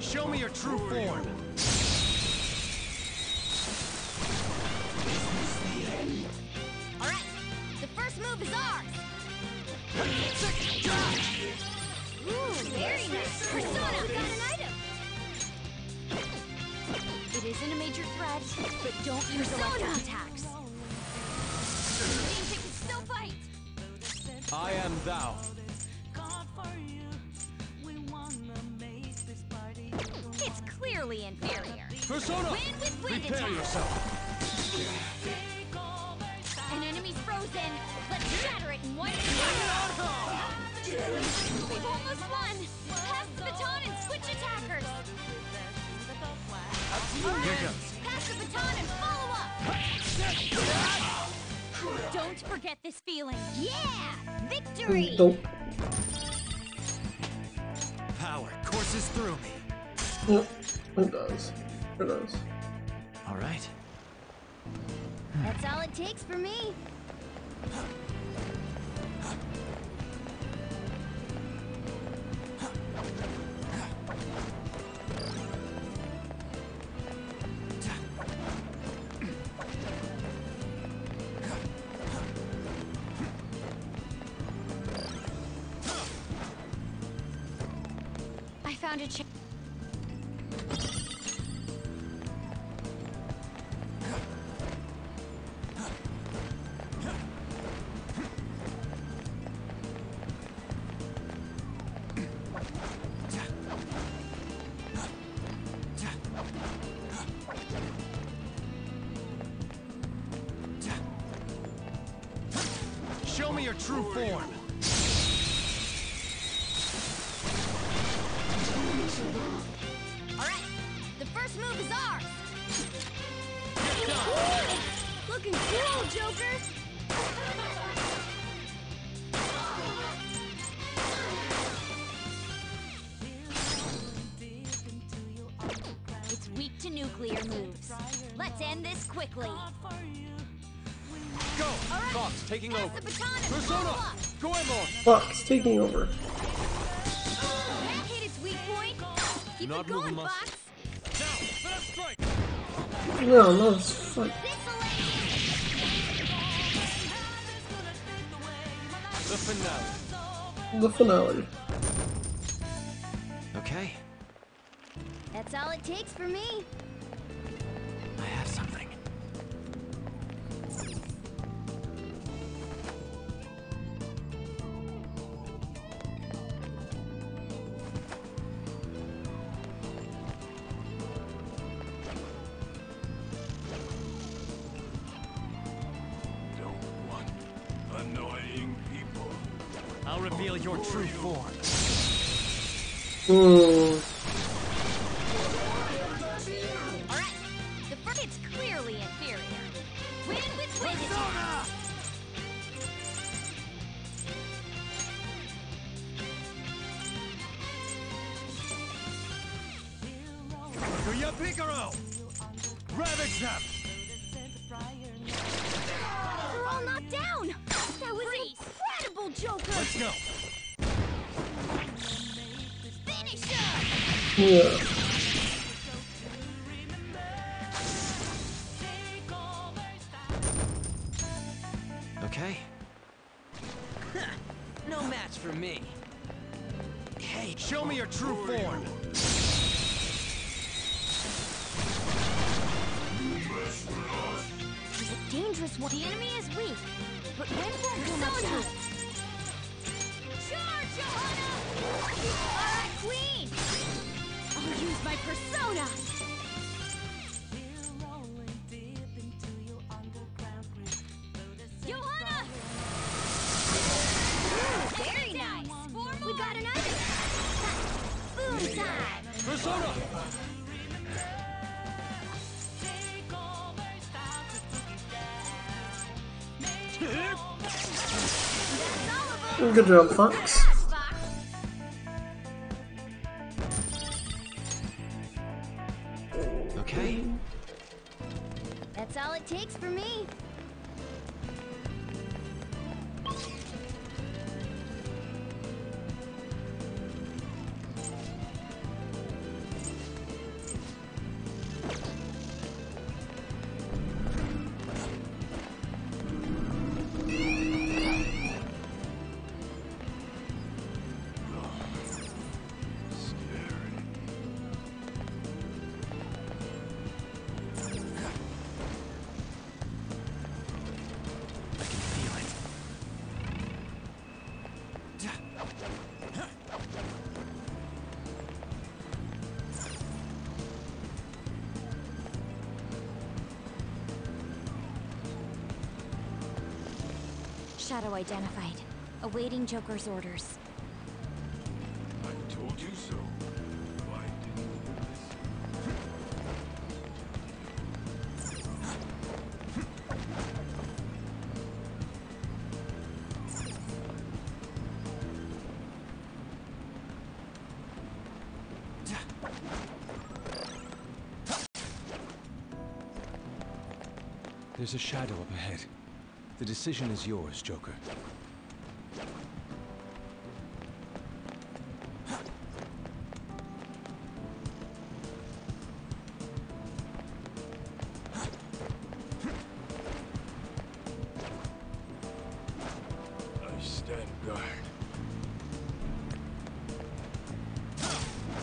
Show me your true form. All right, the first move is ours. Ooh, very nice. Persona got an item. It isn't a major threat, but don't use electric attacks. Think it can still fight. I am thou. It's clearly inferior. Persona, win with wind prepare attack. Yourself. An enemy's frozen. Let's shatter it in one shot. We've almost won. Pass the baton and switch attackers. All right, pass the baton and follow up. Don't forget this feeling. Yeah, victory. Nope. Power courses through me. Yep, it does. It does. All right. That's all it takes for me. I found a chair. Quickly. Go! Right. Fox taking Pass over. Persona! Go in more! Fox taking over. That hit its weak point. Keep Not it going, Fox. Now, let us strike! No, no, it's fun. The finale. The finale. Okay. That's all it takes for me. I have something. Your true form. Mm. All right, the first is clearly inferior. Win with win. Kaguya Pikuro, ravage them. We're all knocked down. That was incredible, Joker. Let's go. Yeah. Show me your true form. There's a dangerous one. The enemy is weak, but Ren won't do much to it. Charge, Johanna! Alright, Queen! I'll use my persona! Johanna! Very nice! We got another! Boom time! Persona! Good job, Fox. Okay. That's all it takes for me. Shadow identified, awaiting Joker's orders. I told you so. Why didn't you do this? There's a shadow up ahead. The decision is yours, Joker. I stand guard.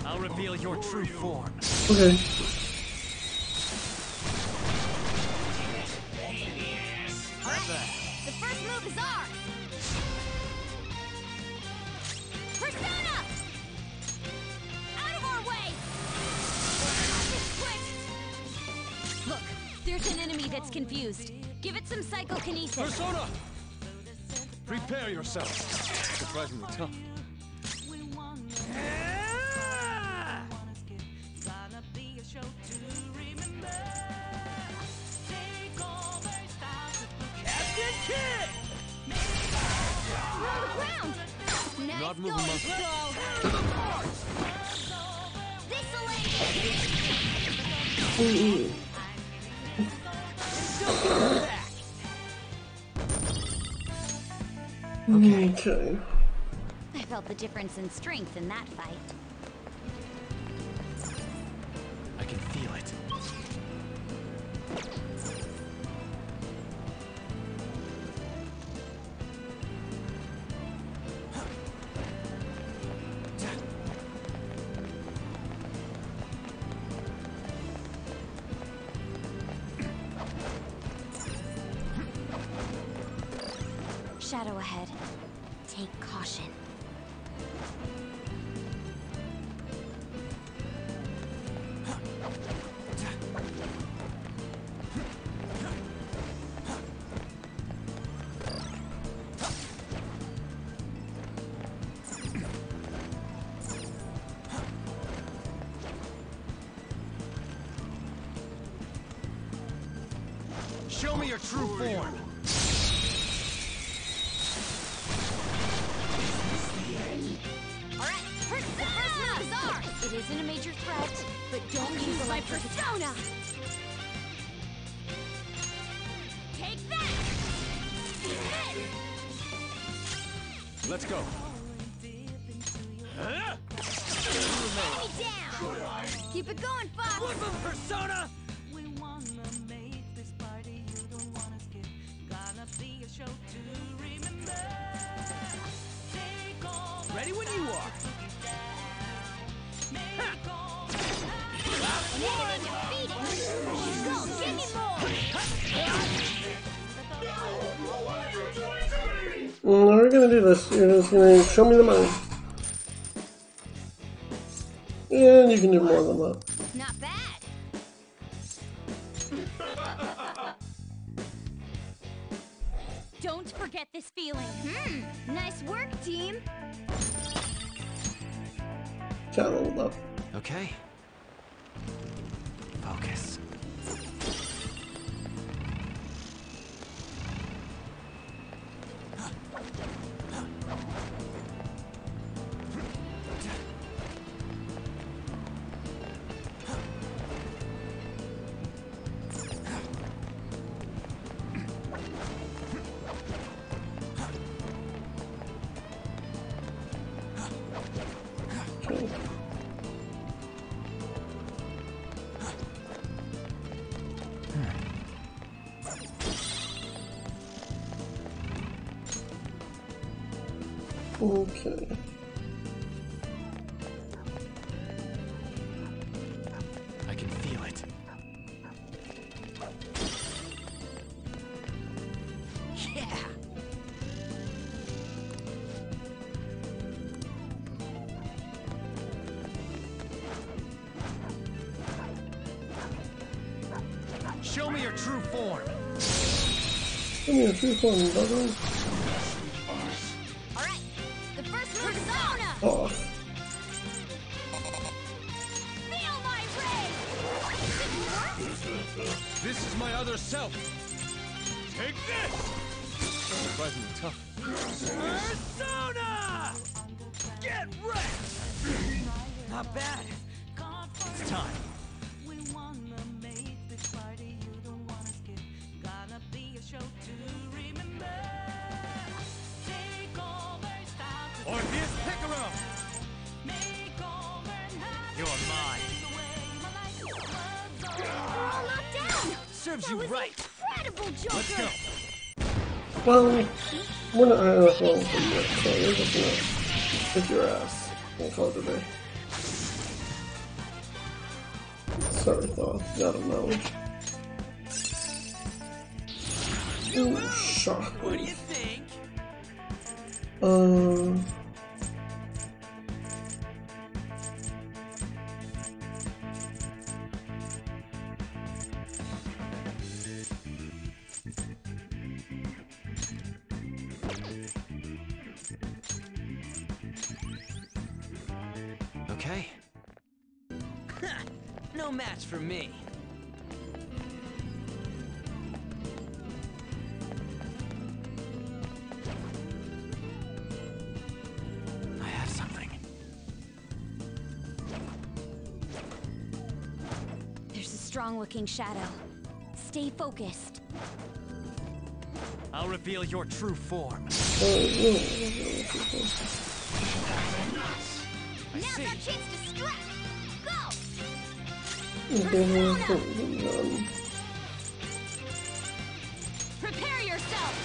I'll reveal your true form. Okay. Persona! Prepare yourself. Surprisingly tough. Captain Kid! We're on the ground! Nice. Not moving much. This'll end. Okay. Okay. I felt the difference in strength in that fight. I can feel it. Shadow ahead. Take caution. Show me your true form. Isn't a major threat, but don't, don't use my persona. Take that. Let's go. Huh? Me down. Keep it going, Fox. One more persona. We wanna make this party you don't wanna skip. Gonna be a show to remember. Ready when you are. gonna do this. You're just gonna show me the money. And you can do more than that. Not bad. Don't forget this feeling. Hmm. Nice work, team. Gotta hold up. Okay. Focus. Okay. I can feel it. Yeah. Show me your true form. Show me your true form, brother. Well, we're not high enough level for you, so we're just gonna kick your ass. We'll call it a day. Sorry, thoughts out of knowledge. Ooh, shockwave. Um. Shadow. Stay focused. I'll reveal your true form. Now's our chance to strike. Go! Persona! Prepare yourself!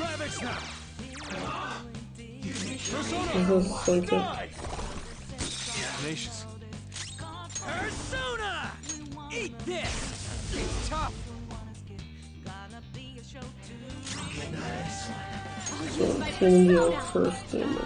Ravage now! Persona! Tenacious. Persona! Eat this! It's tough! So it's gonna be our first damage.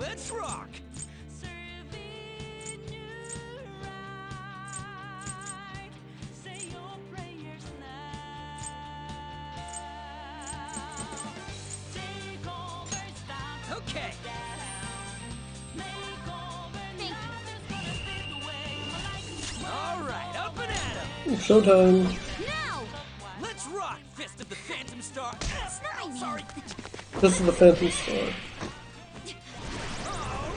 Let's rock! Okay. All right, up and at him. Showtime. Now. Let's rock, Fist of the Phantom Star. That's not sorry. Fist of the Phantom Star. All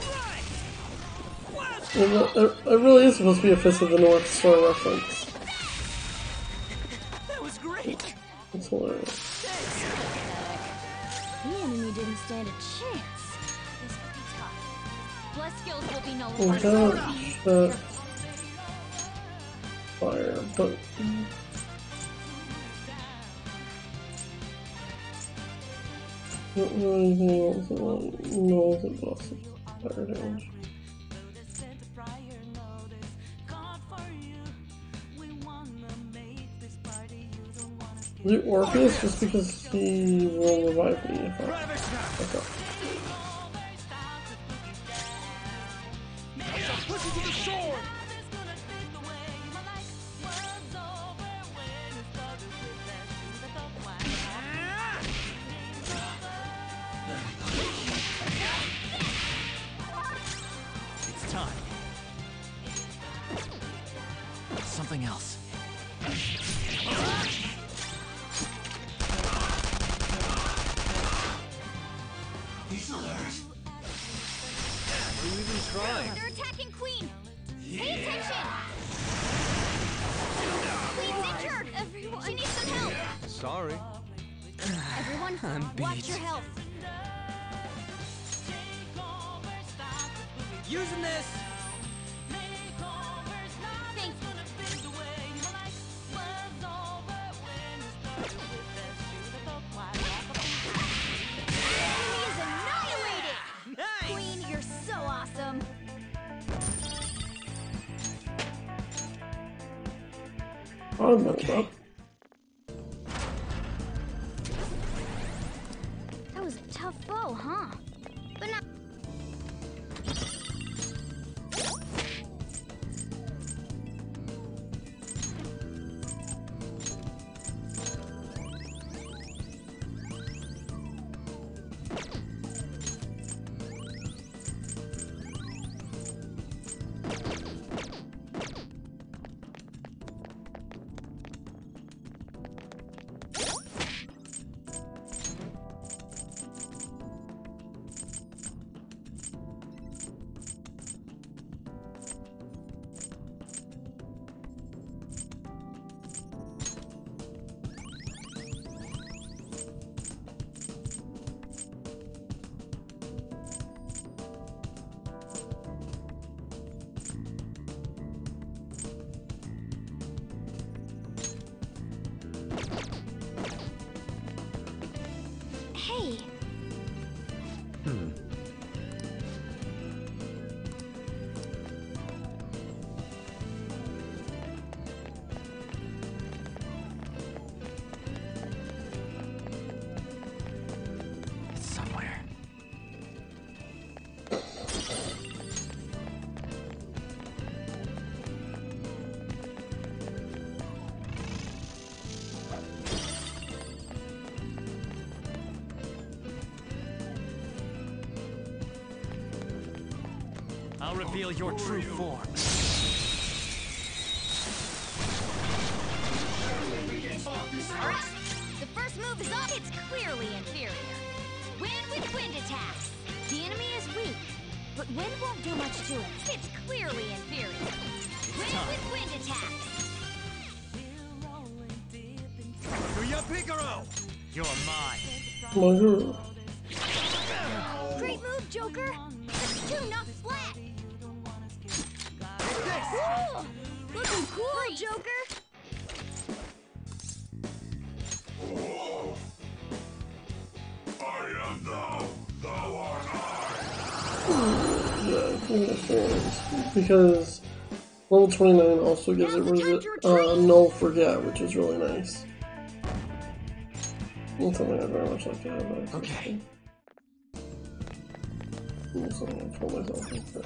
right. It really is supposed to be a Fist of the North Star reference. That was great. That's hilarious. Didn't stand a chance. This will be tough. Plus skills will be no longer. Fire button. Don't know anything else about no the boss fire damage. Is it Orpheus just because he will revive me if I... Okay. It's time. Something else. They're attacking Queen! Yeah. Pay attention! Queen's injured! Everyone. She needs some help! Sorry. Everyone, I'm watch beat. Your health! Using this! Thank you! Nice. Queen, you're so awesome! Oh no, okay. That was a tough bow, huh? But not reveal your true form. Alright, the first move is on. It's clearly inferior. Wind with wind attacks. The enemy is weak, but wind won't do much to it. It's clearly inferior. It's wind time. With wind attacks. Kaguya Pikuro! You're mine. Great move, Joker! That's two knocked flat! Cool. Looking cool, great. Joker! I am thou, thou art I! Yeah, I think that's right. Because level twenty-nine also gives now it uh, null forget, which is really nice. That's something I very much like to have. Okay. pull something, pull myself and stuff.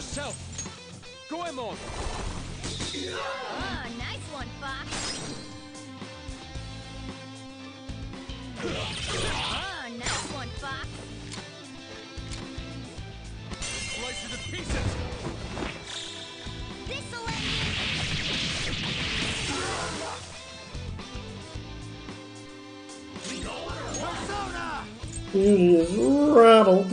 Self. Go him on. Oh, nice one, Fox. Oh, nice one, Fox. Slice it to pieces. This'll end it. He is rattled.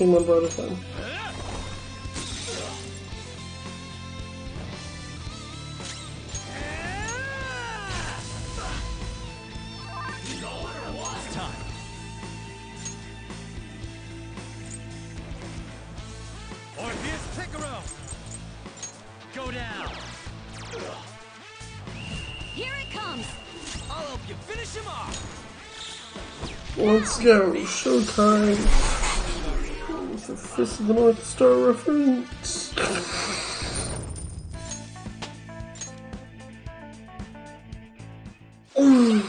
My brother's son. Let's go, showtime. This is the North Star reference. Mm.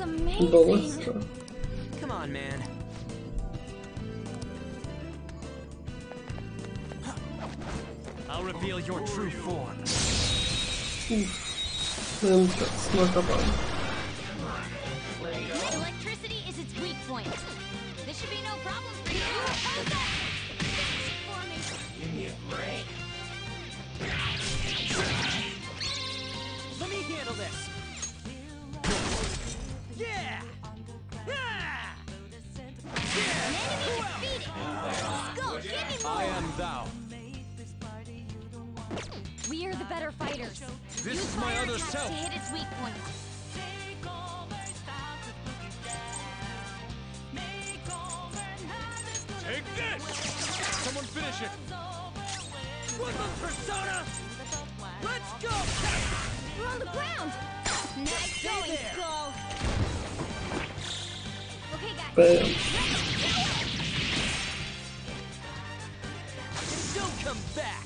is amazing. Ballista. Come on, man. I'll reveal your true form. Electricity is its weak point. There should be no problem for you. Give me a break. Let me handle this. Yeah! Yeah! Yeah! Go, give me more. I am thou. We are the better fighters. This Use is my other self. To hit its weak point. Take this! Someone finish it. One of Persona. Let's go! We're on the ground. Nice going, Skull. Okay, guys. Bam. Don't come back.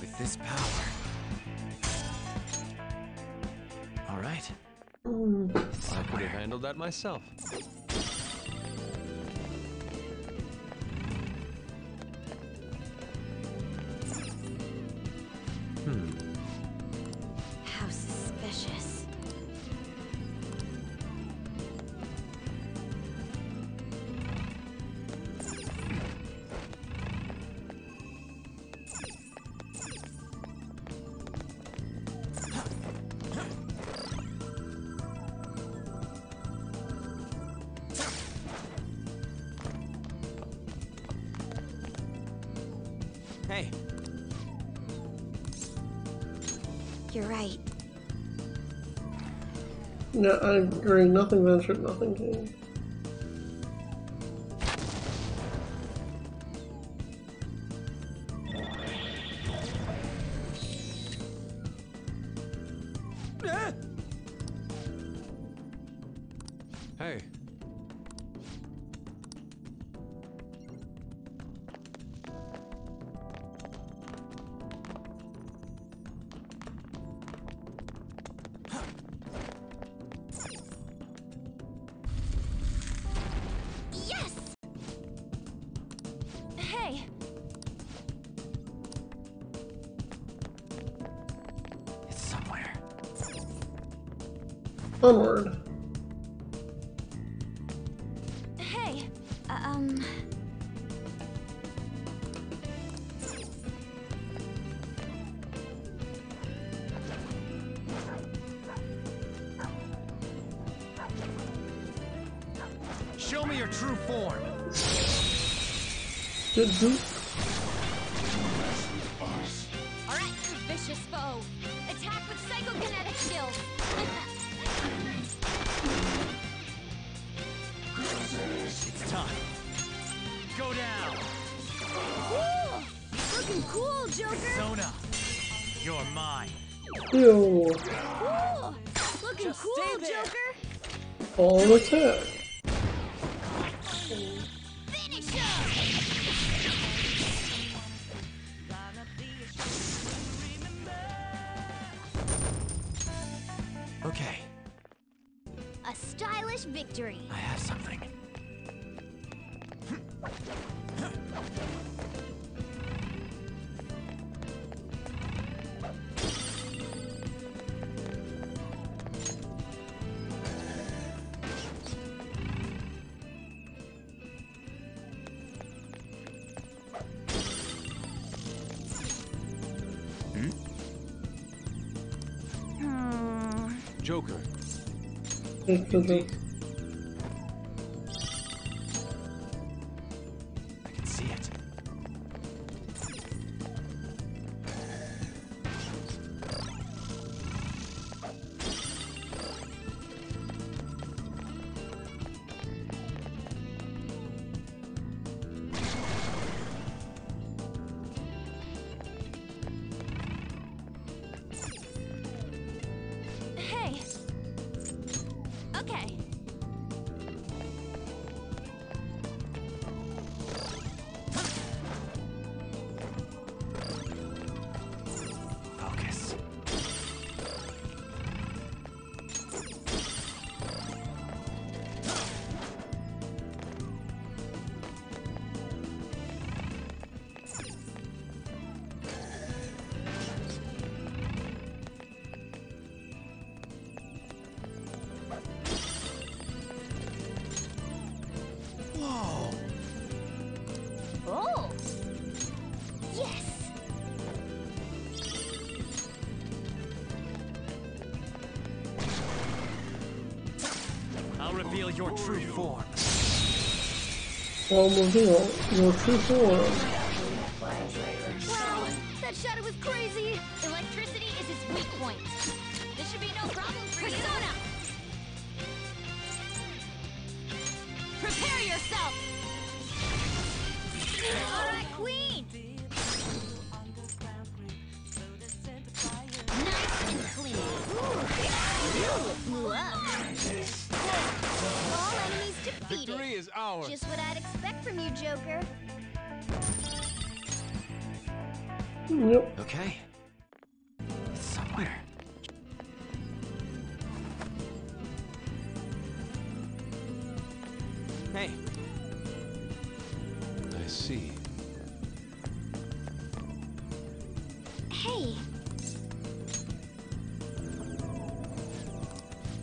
With this power. All right. Mm. I could have handled that myself. Hmm. How suspicious. Hey. You're right. No, I agree. Nothing ventured, nothing gained. Hey. Onward. Hey, um. Show me your true form. Good dude. Joker. Indeed. I can see it. Okay. reveal your true form. Will reveal your true form. Wow, that shadow was crazy. Electricity is its weak point. This should be no problem for Persona. You. Persona. Prepare yourself. All right, Queen. Nice and clean. Ooh. All enemies defeated. Victory is ours. Just what I'd expect from you, Joker. Nope. Okay. It's somewhere. Hey. I see. Hey.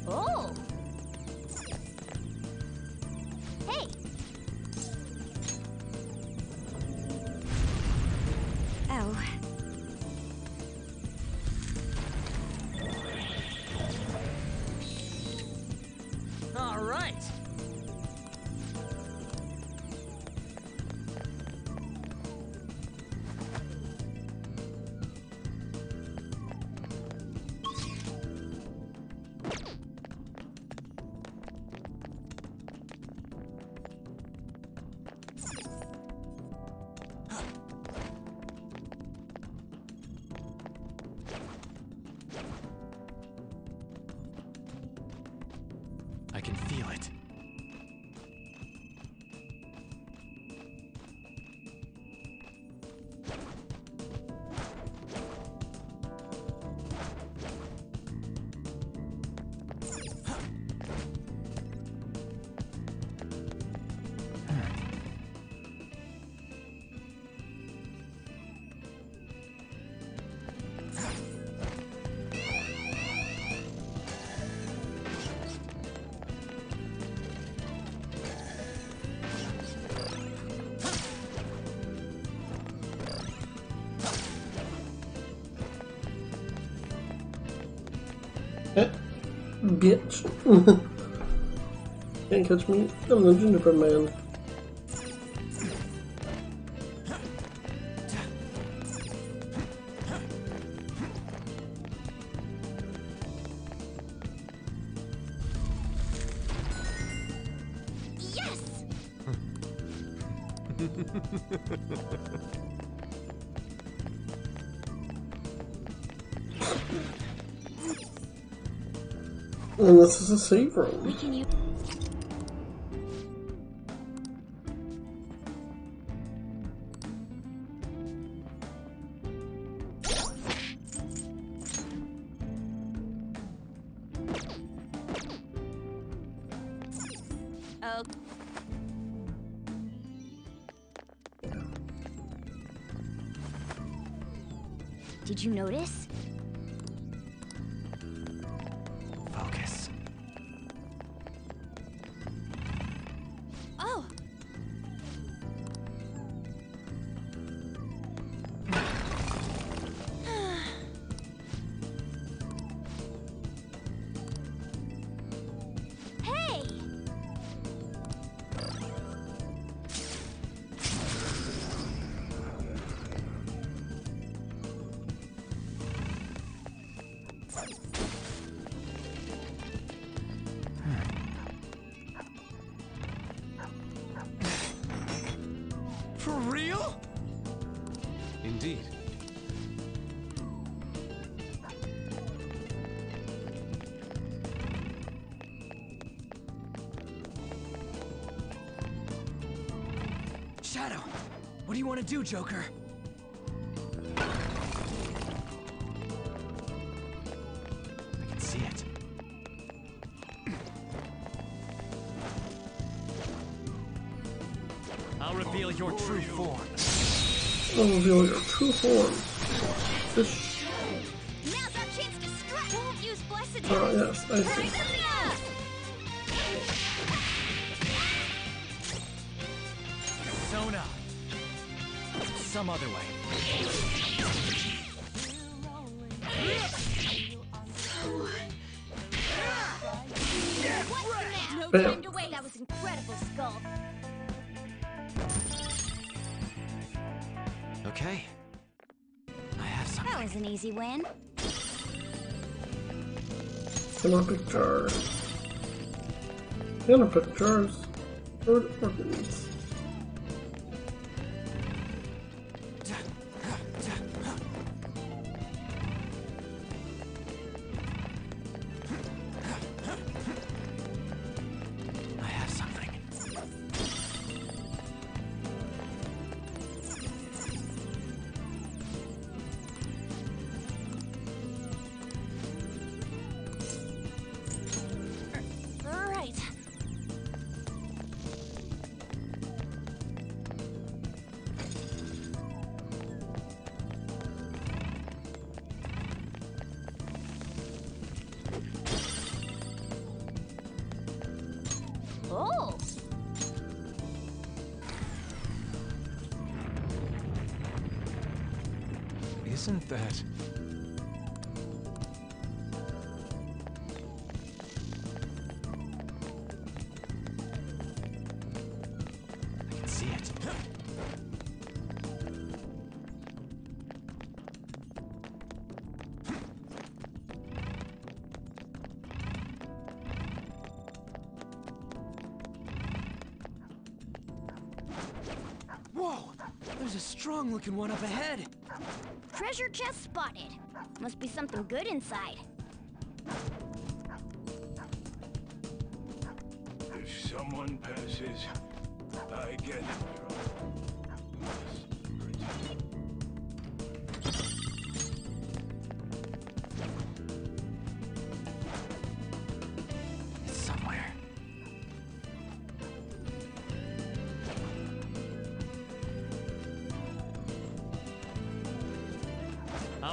Oh. Hey. Oh. All right. Bitch. Can't catch me. I'm the gingerbread man. Yes. And this is a save room. We can use oh. Did you notice? Do, Joker. I can see it. I'll reveal your true form. I'll reveal your true form. This. Now's our chance to strike. Don't use blessed. Oh yes, I see. Some other way. What's the matter? No Bam. That was incredible, Skull. Okay. I have something. That was an easy win. Hello, pictures. Hello, pictures. Bird organs. Isn't that? I can see it. Whoa! There's a strong-looking one up ahead. Treasure chest spotted. Must be something good inside. If someone passes, I get it.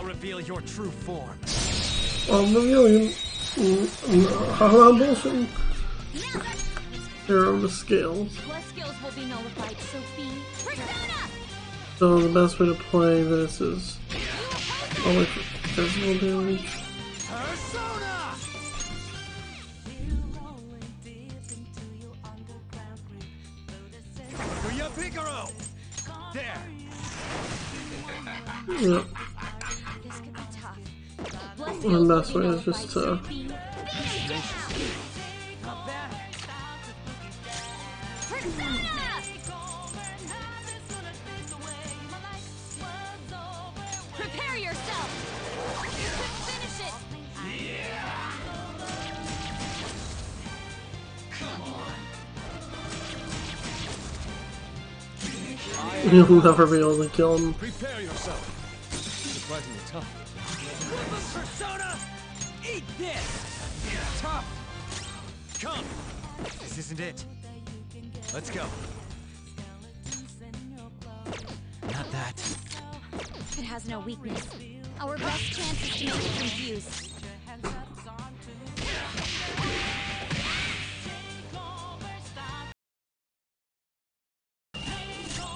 Reveal your true form. I'm revealing how I'm bullshitting. Here are the skills. skills will be nullified, so the best way to play this is only for physical damage. Persona! Kaguya Pikuro! There! Yep. Yeah. The best way is just to prepare yourself. You can finish it. Yeah. Come on. You'll never be able to kill him. Prepare yourself. Surprisingly tough. Persona, eat this. Yeah. Tough. Come. This isn't it. Let's go. Not that. It has no weakness. Our best chance is to make it confused.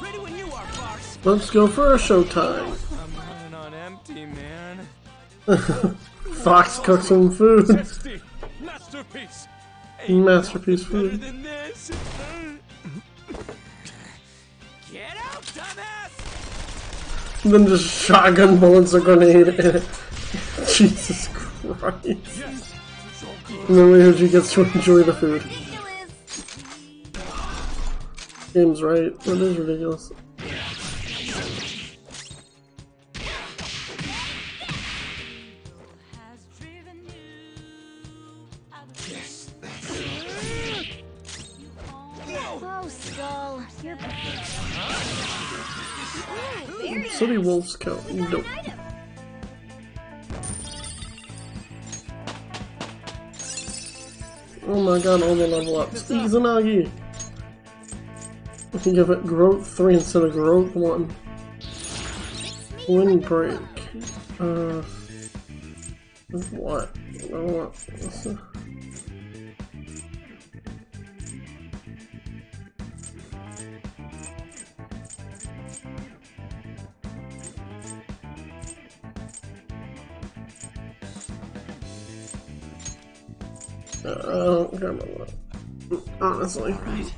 Ready when you are, Fox. Let's go for a showtime. I'm running on empty, man. Fox cooks some food. Masterpiece. Masterpiece food. Get out, dumbass! Then just shotgun bullets a grenade in it. Jesus Christ. Yes, so and then Ryuji gets to enjoy the food. Ridiculous. Game's right. That is ridiculous. City Wolf's coat. Nope. Oh my god, all the level ups. Izanagi! We can give it growth three instead of growth one. Windbreak. Uh. What? I don't want this. Uh, I don't care about that. Honestly. All right.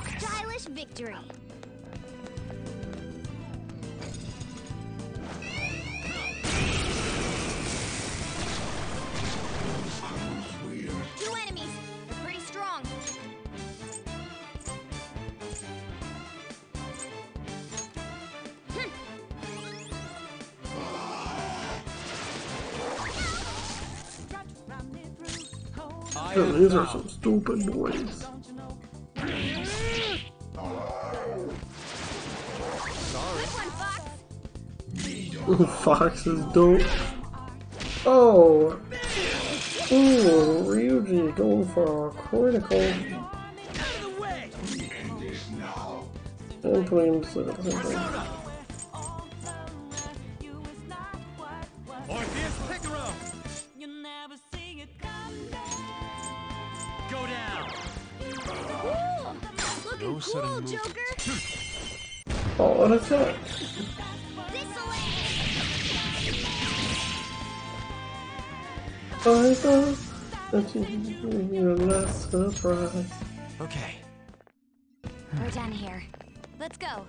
Okay. Stylish victory. Two enemies. They're pretty strong. Oh, these are some stupid boys. Fox is dope. Oh! Ooh, Ryuji going for a critical. And playing the same thing. Cool, Joker. Oh, what is that? I thought that you were your last surprise. Okay. We're done here. Let's go.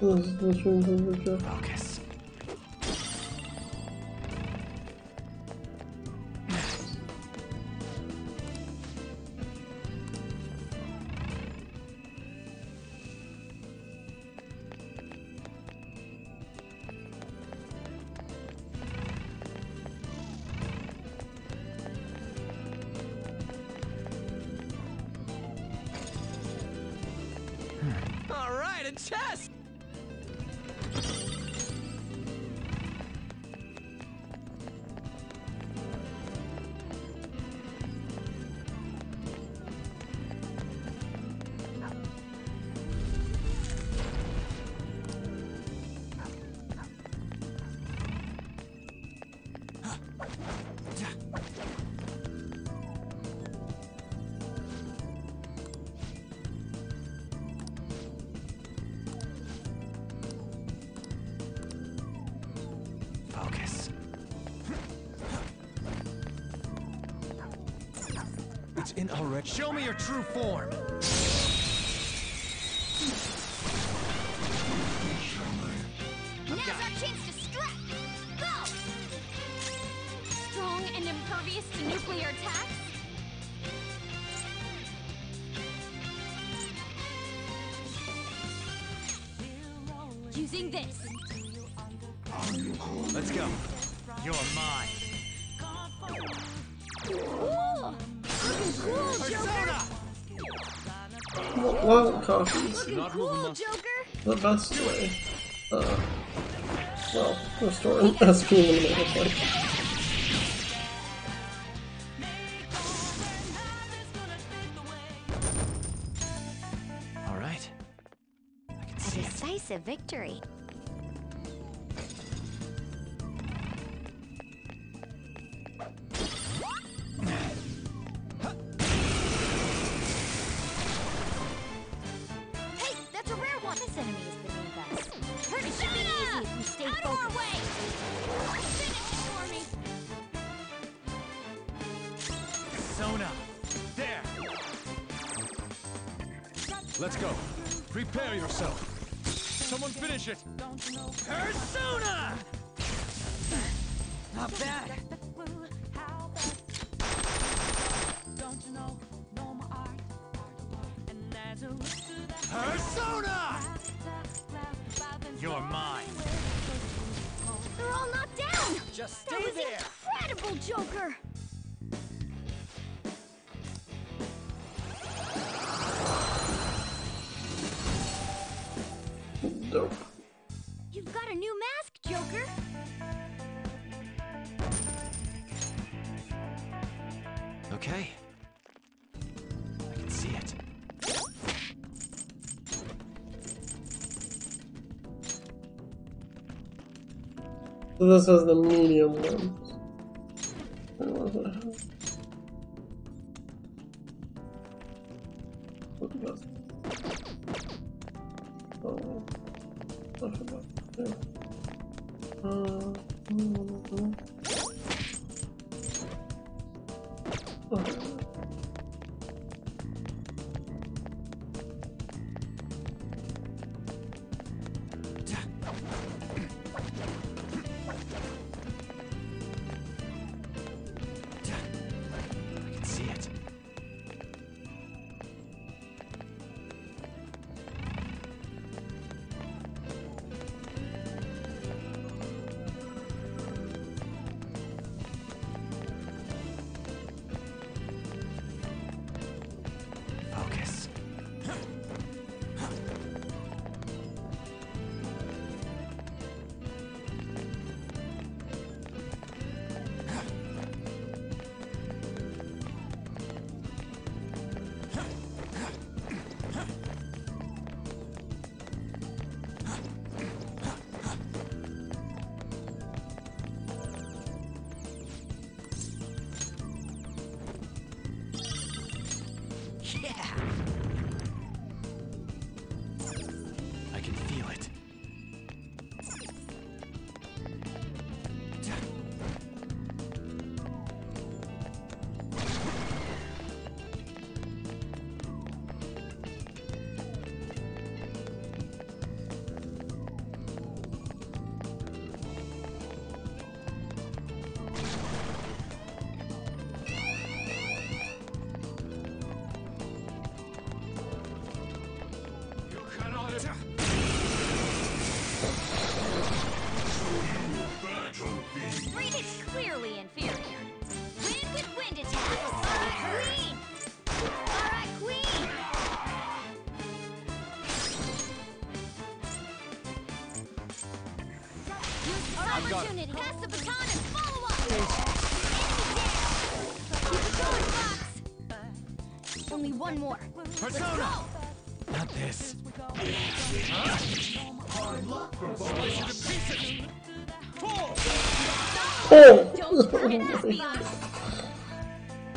Focus. All right, a chest. Show me your true form. Now's our chance to strap. Go! Strong and impervious to nuclear attacks. Using this. Let's go. You're mine. Wild coffees. Cool, the best way. Uh, well, restoring S P in the middle of the fight. Alright. I can see it. A decisive victory. Persona! Not bad. Don't you know? No more art, art, art. And there's a route to that Persona! You're mine. They're all knocked down! Just stay there! That was incredible, Joker! Dope. You've got a new mask, Joker. Okay. I can see it. So this was the medium one. Where was it? What was it?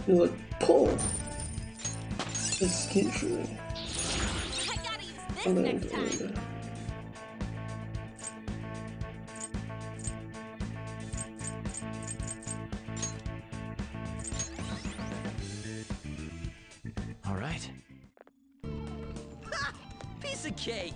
He's like, pull! Just keep shooting. I gotta use this next time. Alright. Ha! Piece of cake!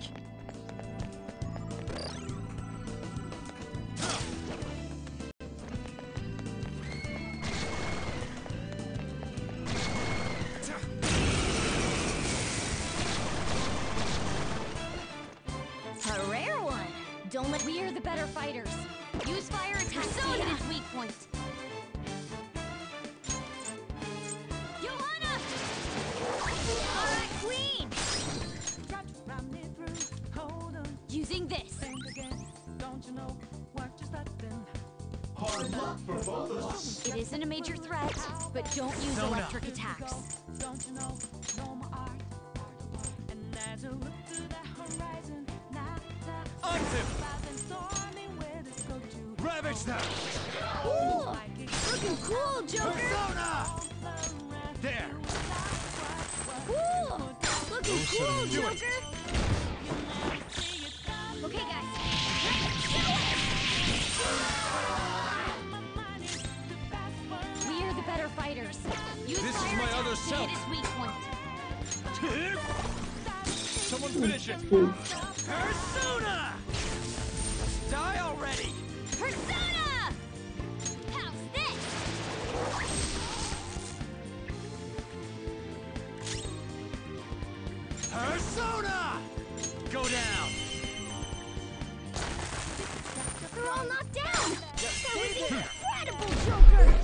were all knocked down. That was incredible, Joker.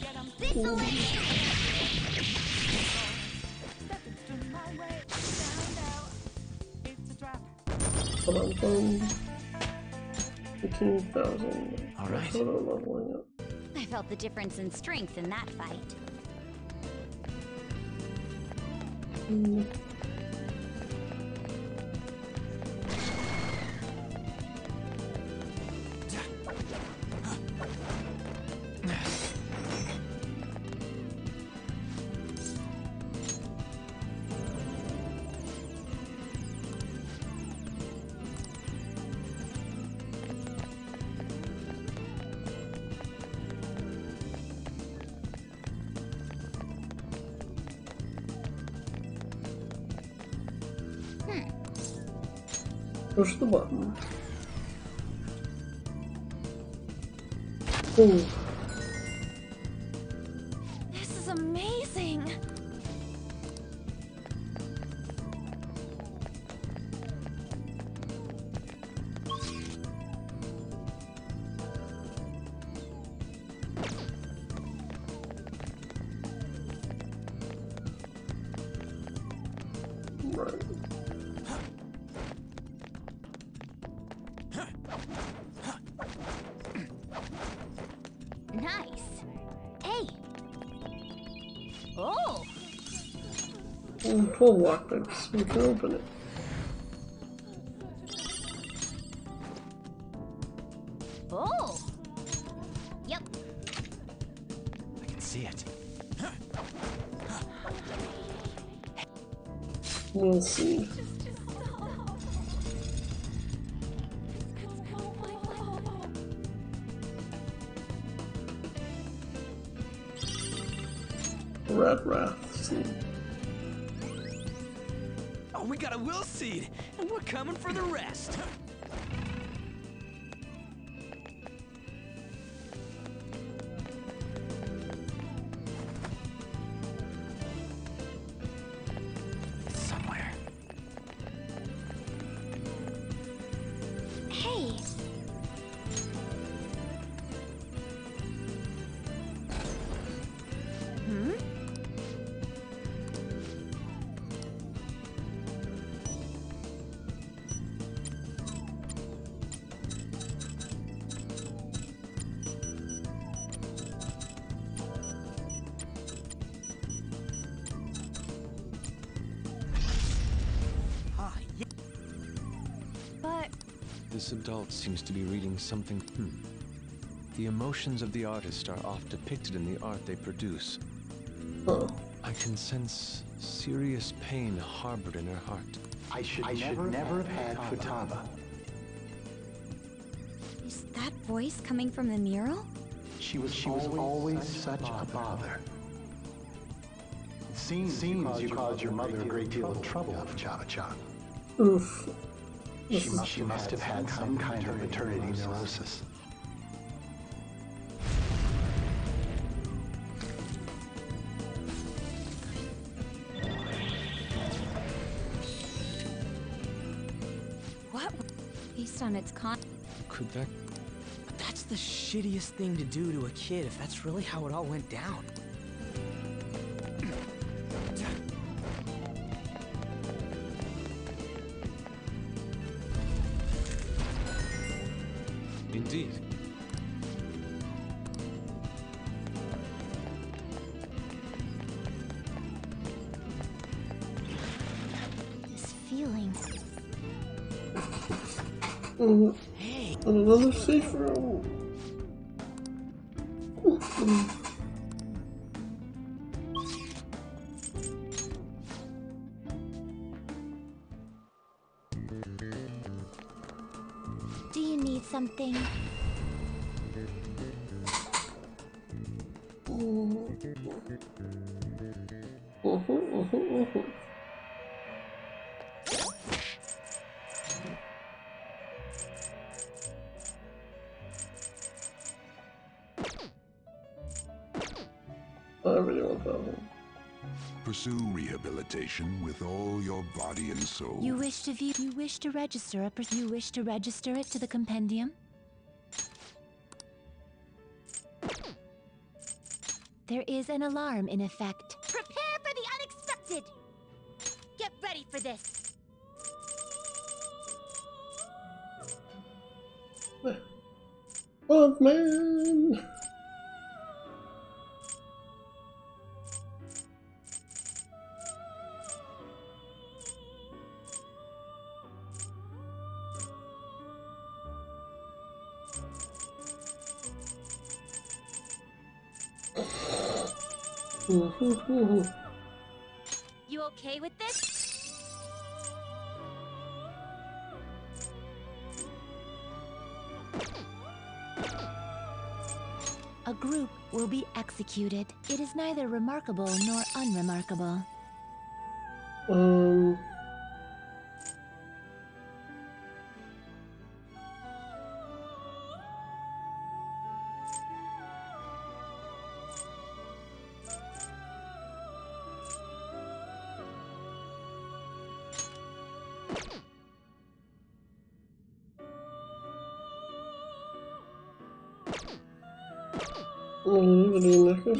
Get him thistle. Hold on, boom. fifteen thousand. All right. Hold on, leveling up. I felt the difference in strength in that fight. Mm. Push the button. Ooh. This is amazing. Right. Pull lock this. We can open it. Oh. Yep. I can see it. We'll see. Rat Wrath Seed. We got a will seed, and we're coming for the rest. It's somewhere. Hey. Hmm. This adult seems to be reading something. Hmm. The emotions of the artist are oft depicted in the art they produce. Oh. I can sense serious pain harbored in her heart. I should, I never, should never have had Futaba. Is that voice coming from the mural? She was, she was always, always such a bother. bother. It seems, seems you caused your mother a great deal of trouble, Futaba-chan. Oof. She, she, must, she must have had some, some kind of maternity neurosis. neurosis. What? Based on its con... Could that... But that's the shittiest thing to do to a kid, if that's really how it all went down. Indeed. This feeling. Mm-hmm. Hey. Another safe room. Mm-hmm. Something. Ooh. Uh-huh, uh-huh, uh-huh. I really want that one. Pursue rehabilitation with all your body and soul. You wish to view. You wish to register a. You wish to register it to the compendium. There is an alarm in effect. Prepare for the unexpected! Get ready for this! Oh, man! You okay with this? A group will be executed. It is neither remarkable nor unremarkable. Um...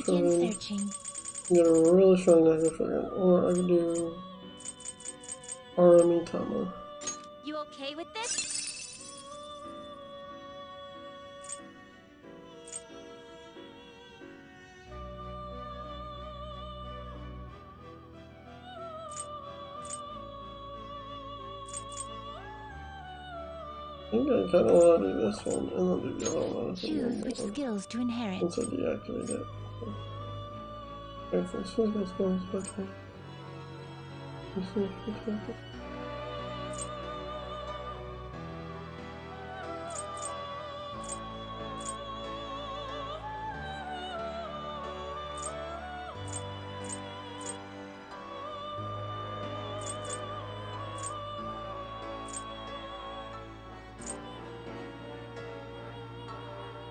Searching. You get a really strong necrophagum, or I could do Arami combo. You okay with this? I think I kinda wanna do this one and I'll do the other one. Choose which skills to inherit. Once I deactivate it. I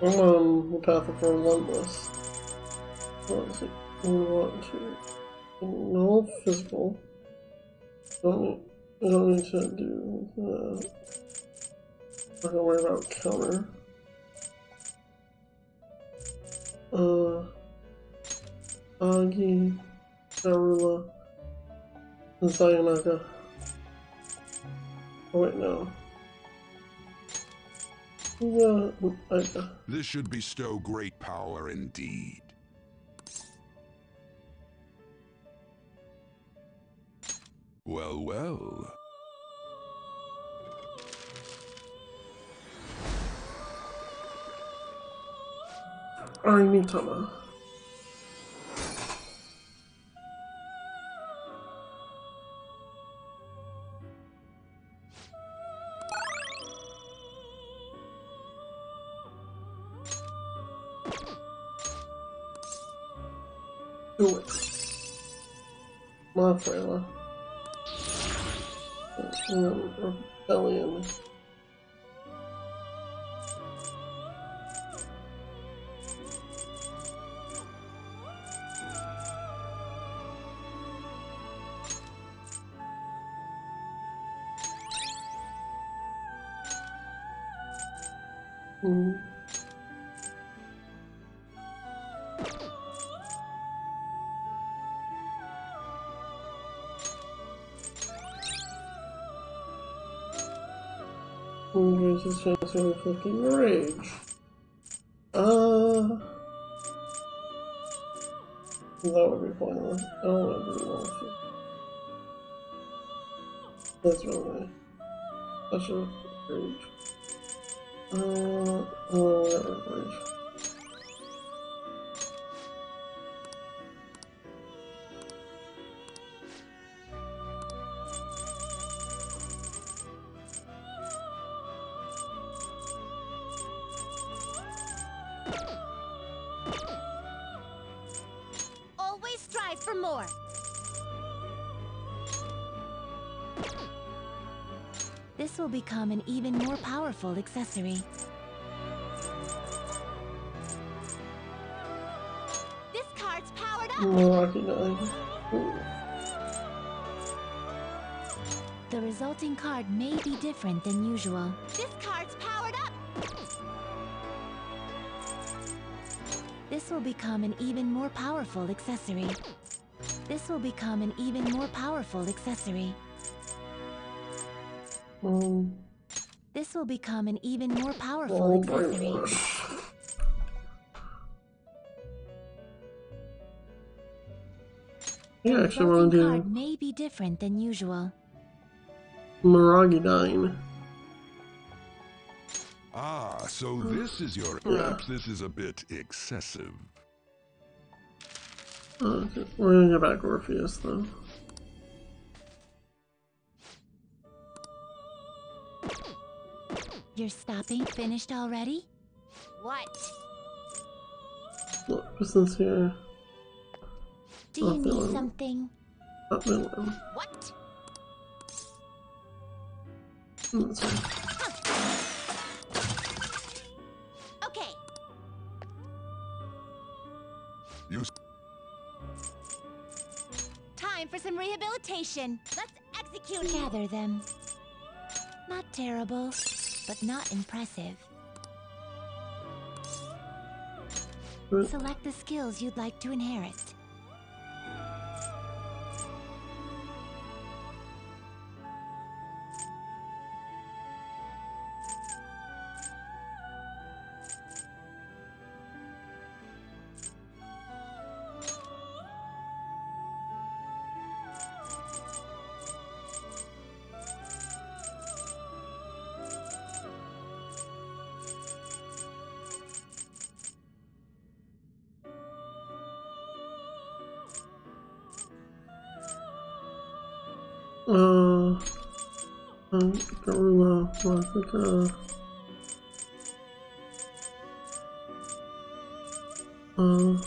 I'm on the path of relentless. Let's see. We want to no physical. Don't I don't need to do that. We're gonna worry about counter. Uh Agi, Darula, and Sayonaka. Oh wait no. Yeah, I, this should bestow great power indeed. Well, well. Arimitama. Do it. My Freyla. Um, rebellion. Mm. This is transferring fucking rage. Uh, that would be pointless. I don't want to do that. That's really. I should have rage. Uh, oh, that was rage. Become an even more powerful accessory. This card's powered up. The resulting card may be different than usual. This card's powered up. This will become an even more powerful accessory. This will become an even more powerful accessory. Mm. This will become an even more powerful oh accessory. Yeah, I actually want to do. Card may be different than usual. Maragidine. Ah, so this is your. Perhaps yeah. This is a bit excessive. Okay, we're gonna go back to Orpheus though. You're stopping? Finished already? What? What was this here? Do you need something? Not my one. What? Mm, that's fine. Time for some rehabilitation. Let's execute. Gather them. Not terrible, but not impressive. Mm. Select the skills you'd like to inherit. Uh, um, Gorilla, Makoto, uh, and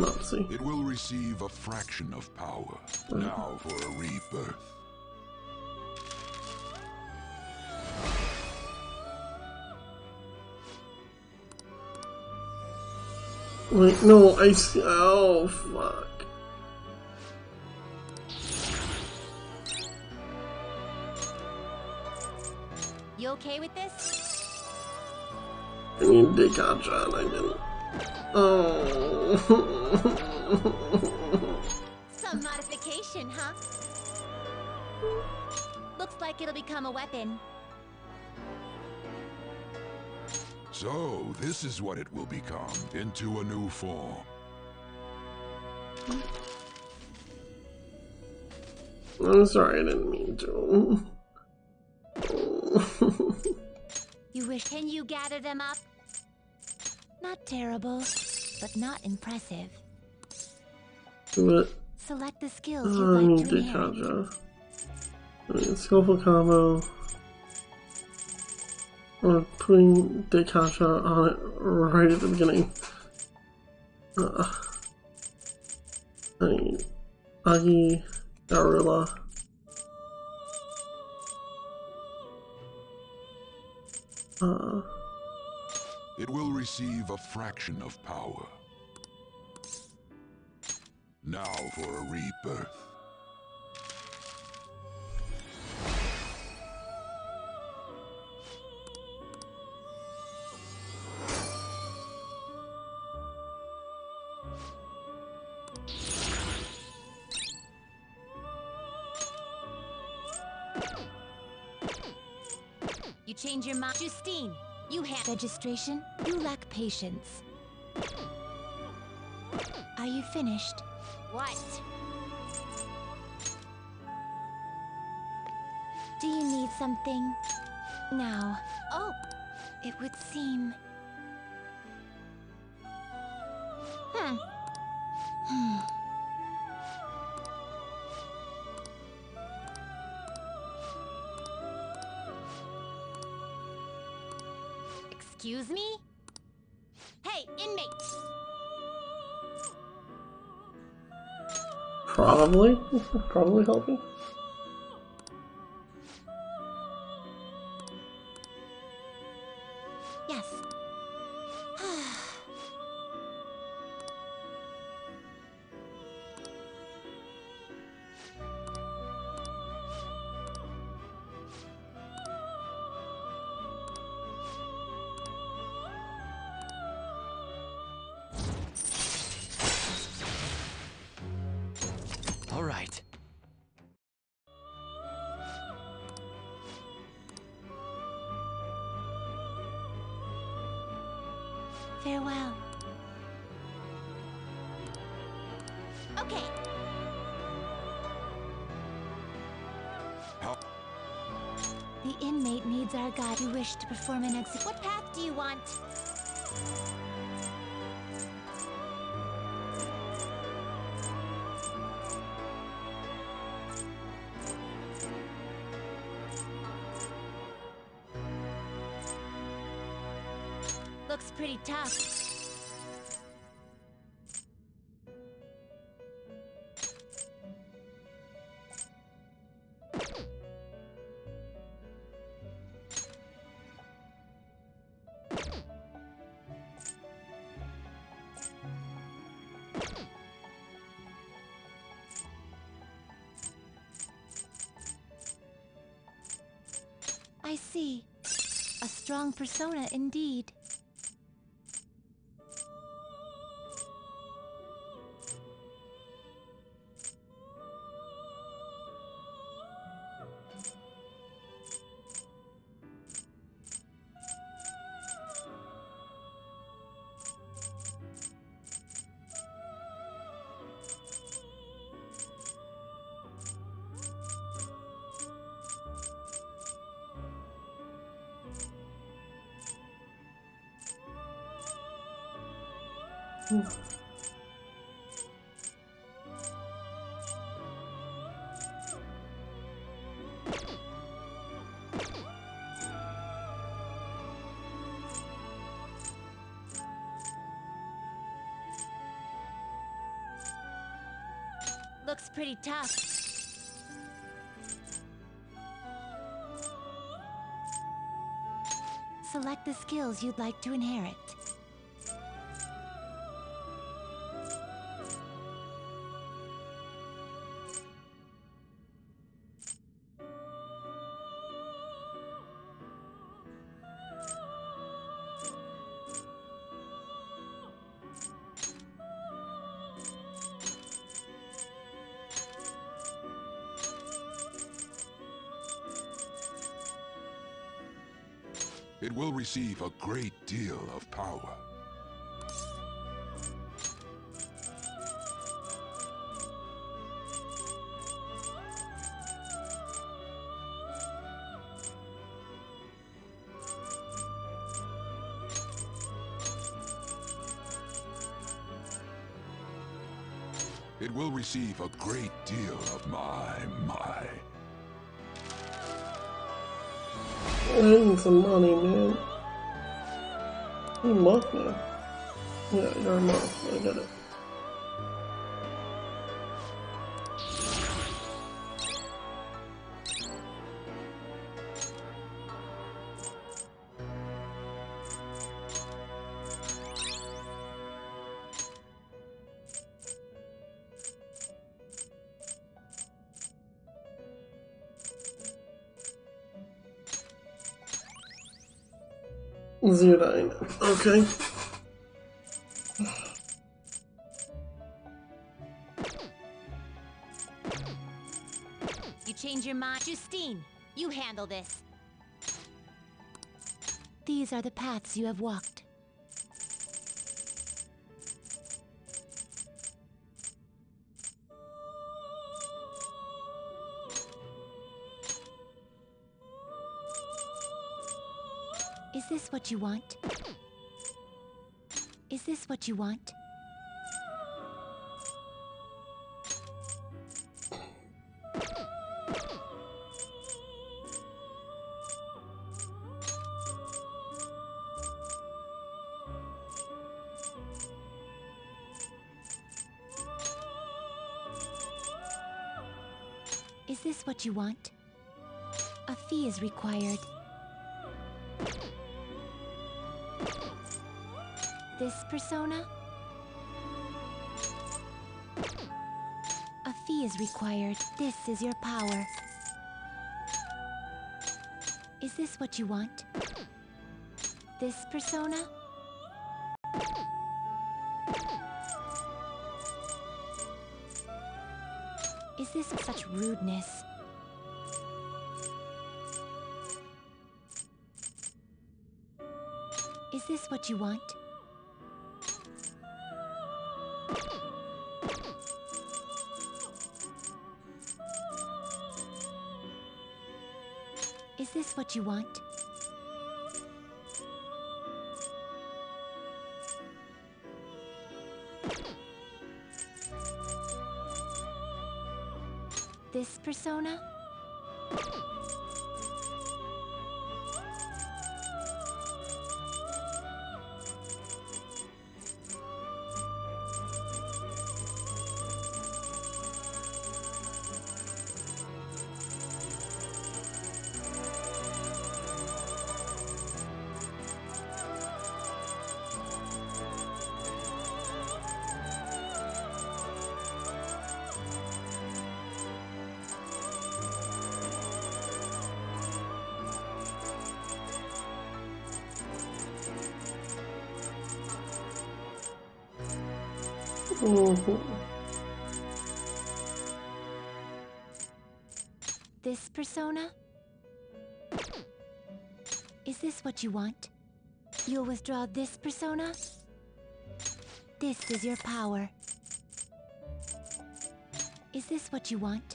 Mopsy. It will receive a fraction of power. Okay. Now for a rebirth. Wait, no, I see. Oh, fuck. You okay with this? I need to take out John, I didn't. Oh. Some modification, huh? Looks like it'll become a weapon. So, this is what it will become, into a new form. I'm sorry, I didn't mean to. You wish. Can you gather them up? Not terrible, but not impressive. But, select the skills uh, you'd like to inherit. I mean, skillful combo. We're putting Dekasha on it right at the beginning. Uh, I need Agi, Darula. Uh, it will receive a fraction of power. Now for a rebirth. Change your mind. Justine, you have registration. You lack patience. Are you finished? What? Do you need something? Now. Oh, it would seem. Hmm. Hmm. Excuse me? Hey, inmate! Probably. Probably helping. Yes. Farewell. Okay. Help. The inmate needs our guide. You wish to perform an exit. What path do you want? Looks pretty tough. I see. A strong persona indeed. Ooh. Looks pretty tough. Select the skills you'd like to inherit. It will receive a great deal of power. It will receive a great deal of my, my. I need some money, man. You must now. Yeah, you're a month. I got it. Zero nine. Okay. You change your mind, Justine. You handle this. These are the paths you have walked. Is this what you want? Is this what you want? Is this what you want? A fee is required. This persona? A fee is required. This is your power. Is this what you want? This persona? Is this such rudeness? Is this what you want? Is this what you want? This persona? This persona? Is this what you want? You'll withdraw this persona? This is your power. Is this what you want?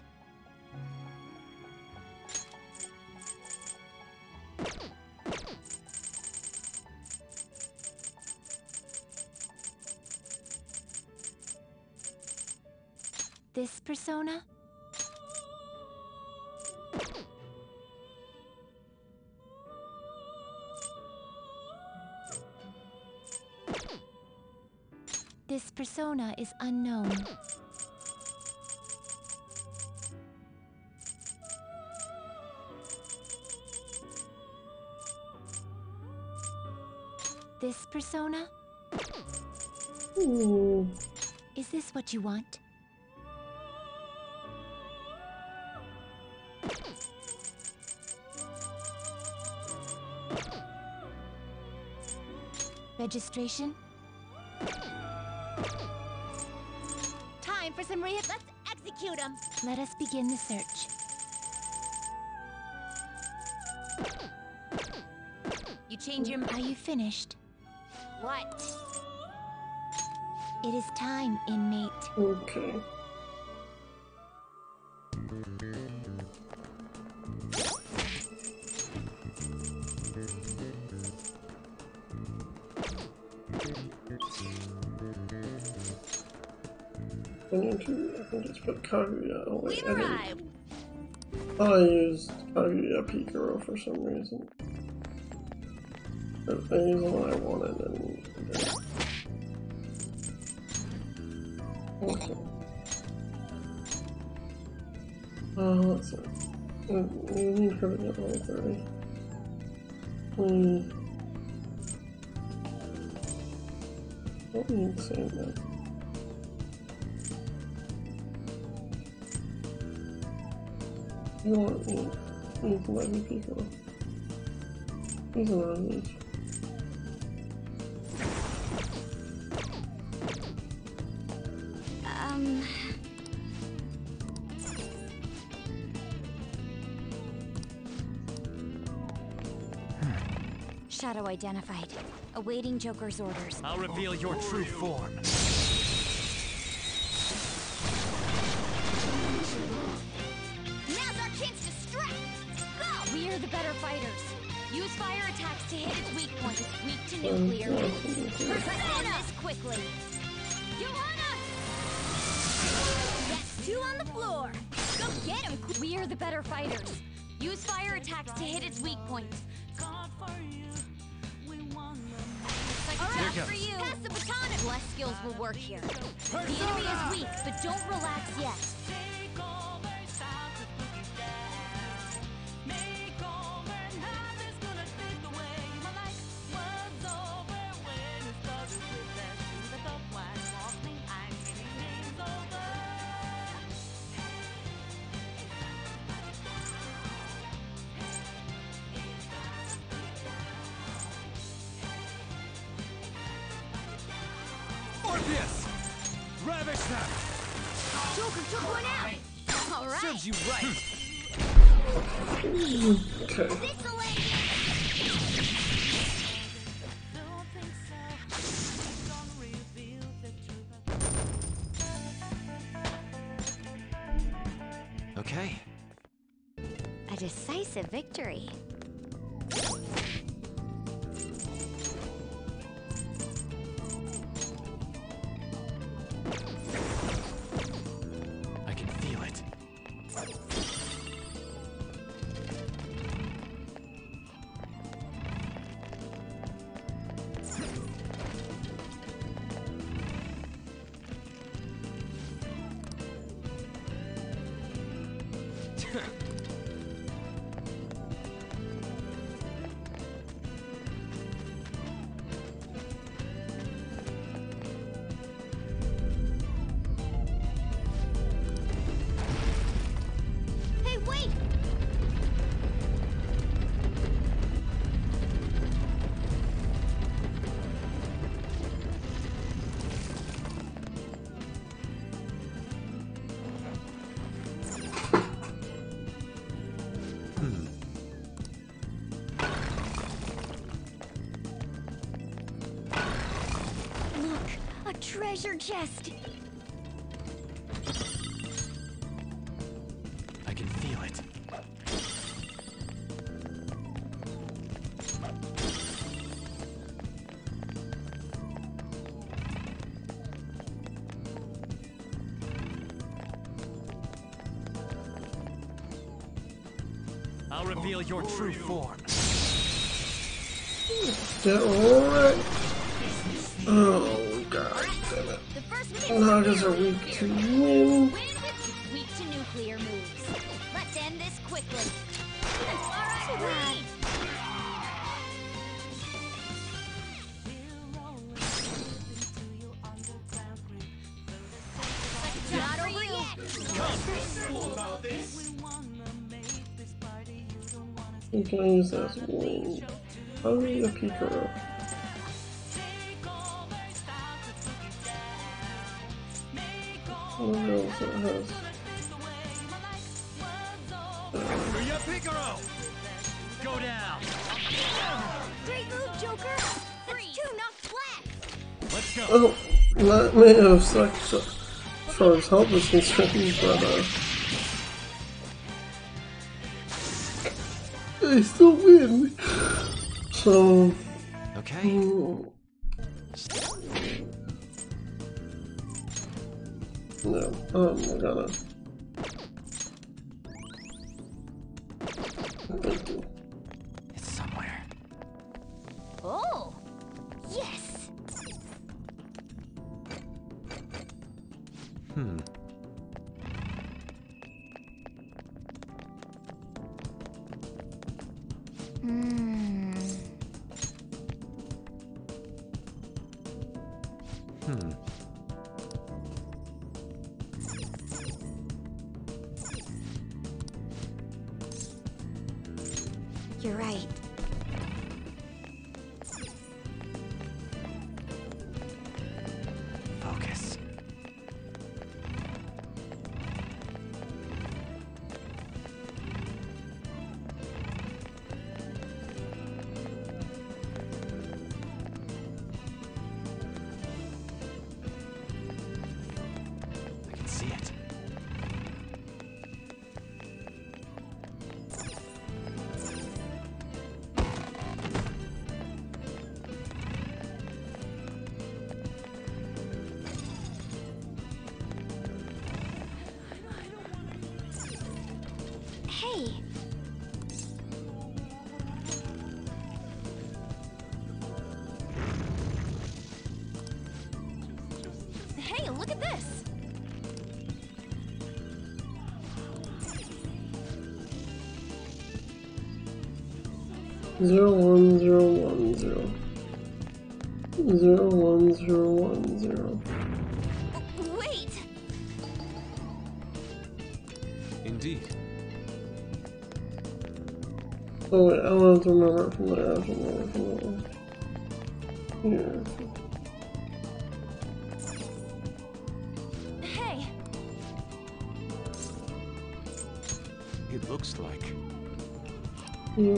This persona? This persona is unknown. This persona? Ooh. Is this what you want? Registration? Time for some rehab. Let's execute them. Let us begin the search. You change your mind. Are you finished? What? It is time, inmate. Okay. I think I think it's put Kaguya away. I think I used Kaguya Pikuro for some reason. But I used what I wanted and okay. Uh let's see. We need her to get level thirty. Hmm. What do you say about that? You want me? You can let me people. He's around me. Um. Shadow identified. Awaiting Joker's orders. I'll reveal your true form. Use fire attacks to hit its weak point. Weak to nuclear. Persona this quickly. Johanna! That's two on the floor. Go get him. We are the better fighters. Use fire attacks to hit its weak point. God for you. We won them. All right, for you. Pass the baton. Less skills will work here. Persona. The enemy is weak, but don't relax yet. Orpheus! Ravish them! Joker took one out! Alright! Serves you right! Okay. Okay. A decisive victory. I can feel it. Treasure chest. I can feel it. I'll reveal your true form. Alright. Oh. Nagas are weak to win. Weak to nuclear moves. Let's end this quickly. All right, not over yet. You can use this one. I'll read a Pikuro. It has. Uh, Pikuro! Go down! Great move, Joker! That's two, not flat! Let's go! Oh, that may have sucked so, as far as help is concerned, but uh... they still win! So... Okay. Um, No, oh my god. Thank you. It's somewhere. Oh, yes. Hmm. Hmm. Hmm. You're right. Focus. I can see it. Zero one zero one zero. Zero one zero one zero. Wait. Indeed. Oh wait, I want to remember it from there. I have to remember from there. Yeah. No, no.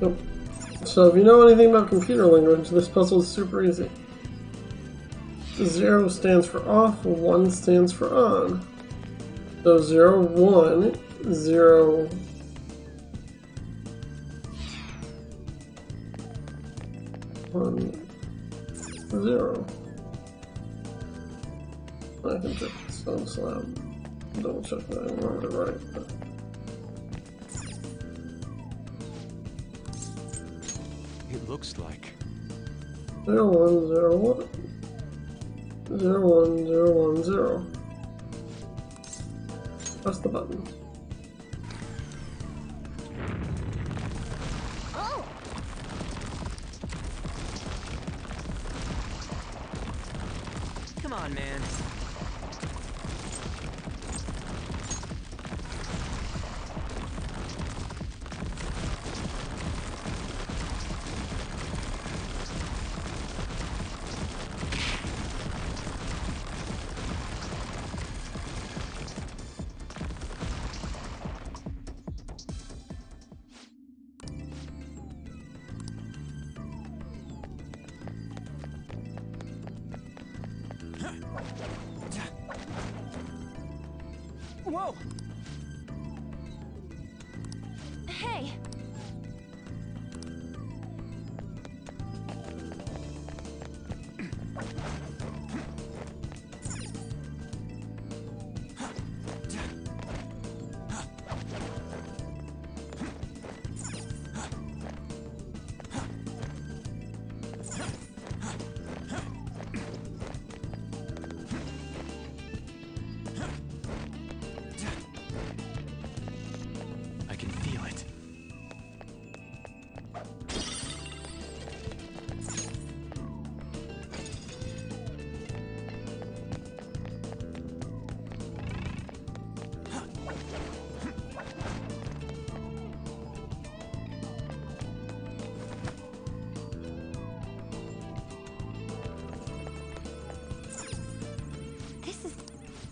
Nope. So if you know anything about computer language, this puzzle is super easy. Zero stands for off, one stands for on. So zero, one, zero. One, zero. I can check the stone slab. Double check that I remember it right. But... it looks like zero one zero one zero one zero one zero. Press the button.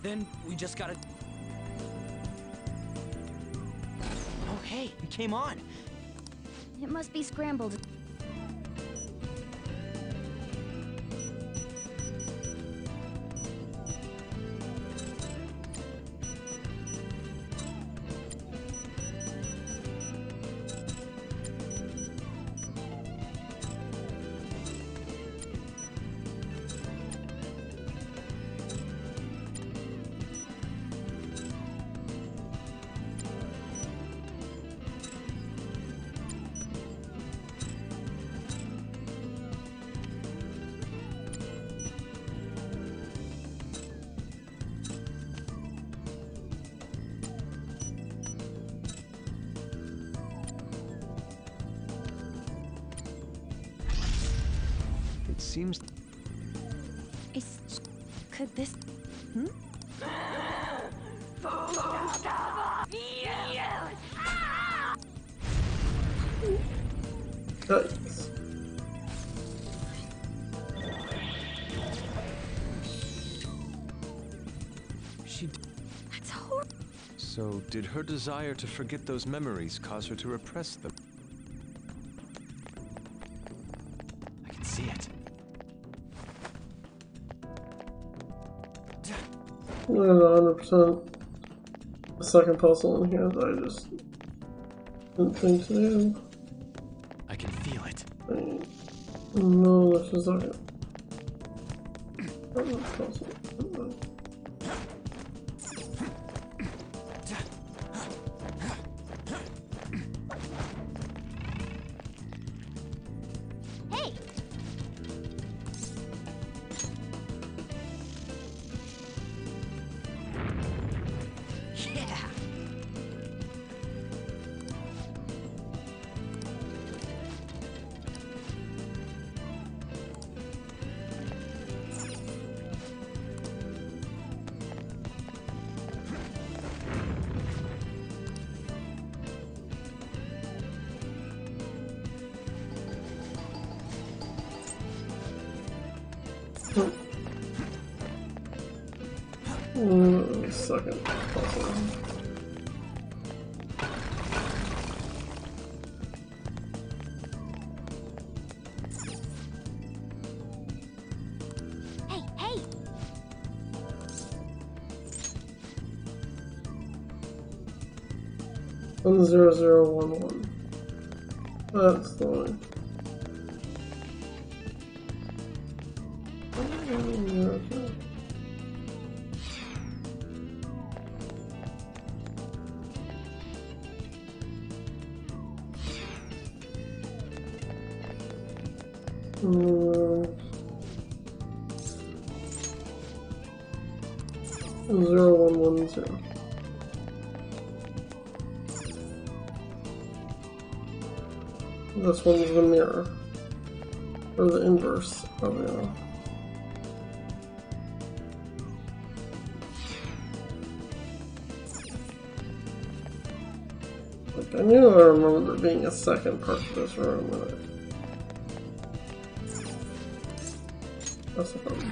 Then we just gotta... oh hey, it came on! It must be scrambled. Seems. Is, could this? Hmm? Uh, she. That's horrible. So, did her desire to forget those memories cause her to repress them? one hundred percent the second puzzle in here that I just didn't think to do. I can feel it. No, this is not it. That was puzzle. one zero zero one one. That's the one. zero one one zero. This one's the mirror, or the inverse of mirror. Like, I knew I remembered there being a second part to this room, but that's the problem.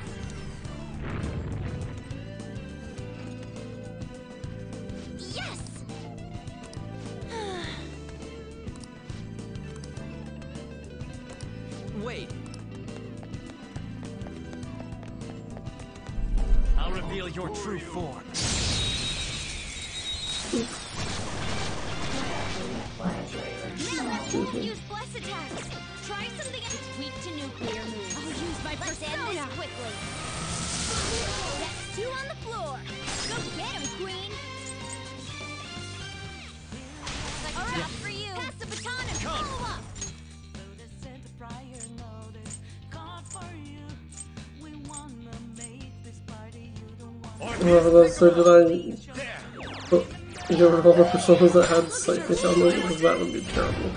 So did I put you over all the personas that had psychic on them? Because that would be terrible.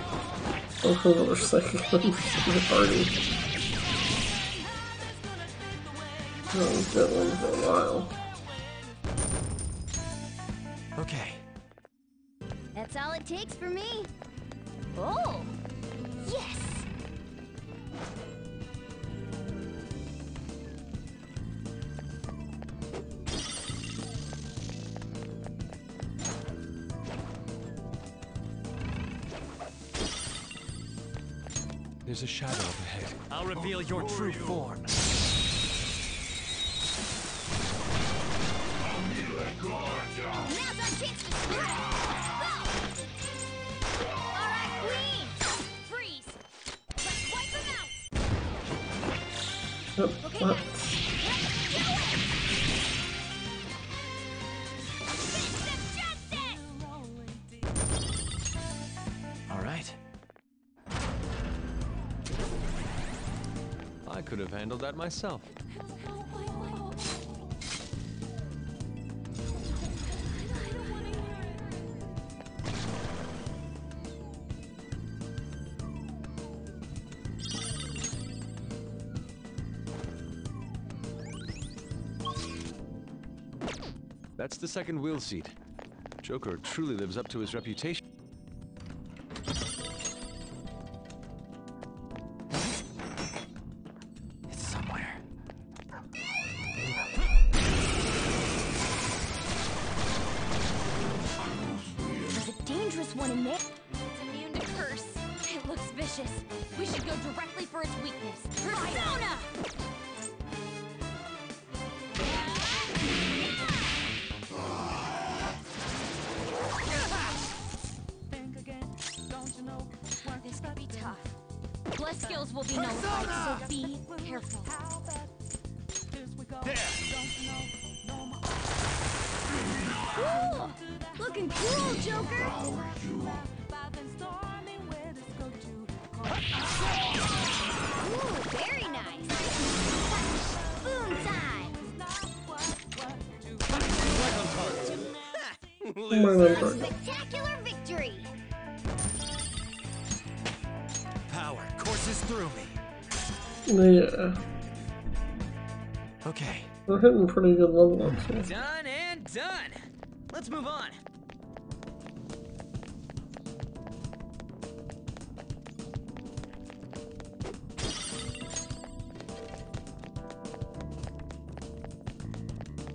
I'll put another psychic on the party. I haven't done one for a while. Okay. That's all it takes for me. Oh! Yes! There's a shadow ahead. I'll reveal your true form. All right, Queen. Freeze. Wipe them out. Could have handled that myself. That's the second wheel seat. Joker truly lives up to his reputation. We're hitting pretty good level ups here. Done and done. Let's move on.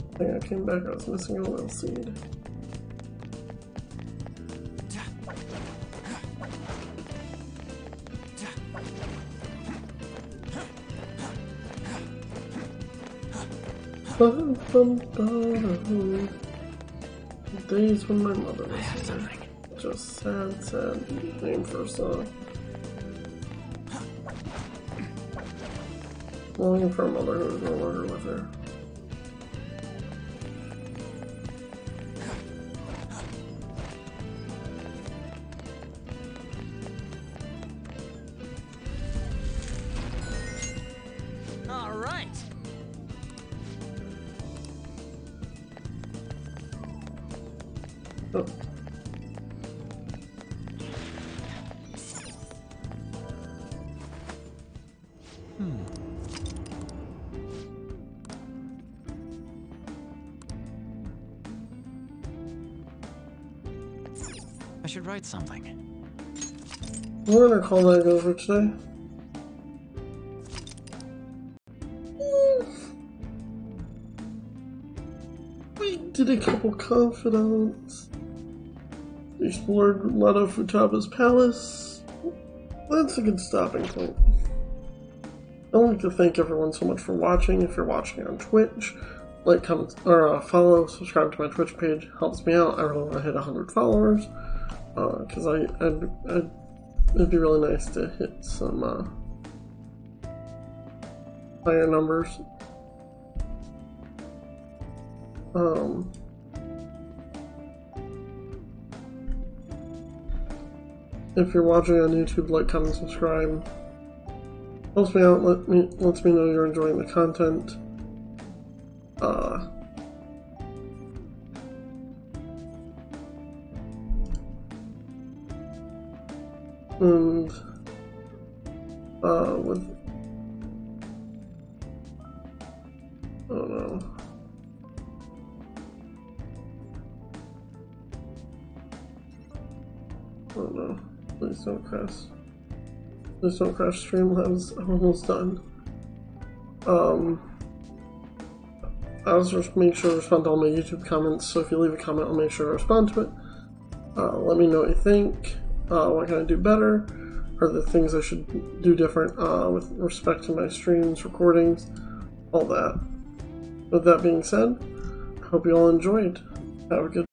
I think I came back. I was missing a little seed. Bum, bum, bum. Days when my mother was here. just had said the name Persona. Longing for a mother who is no longer with her. Something. We're gonna call that over today. We did a couple confidants. Explored Lado Futaba's palace. That's a good stopping point. I'd like to thank everyone so much for watching. If you're watching on Twitch, like, comment, or uh, follow, subscribe to my Twitch page. Helps me out. I really want to hit one hundred followers. Because uh, I, I'd, I'd, it'd be really nice to hit some uh, higher numbers. Um, if you're watching on YouTube, like, comment, subscribe. Helps me out. Let me lets me know you're enjoying the content. Uh. And, uh, with, I don't know. I don't know. Please don't crash. Please don't crash Streamlabs. I'm almost done. Um, I was just make sure to respond to all my YouTube comments, so if you leave a comment, I'll make sure to respond to it. Uh, let me know what you think. Uh, what can I do better? Or the things I should do different uh, with respect to my streams, recordings, all that. With that being said, I hope you all enjoyed. Have a good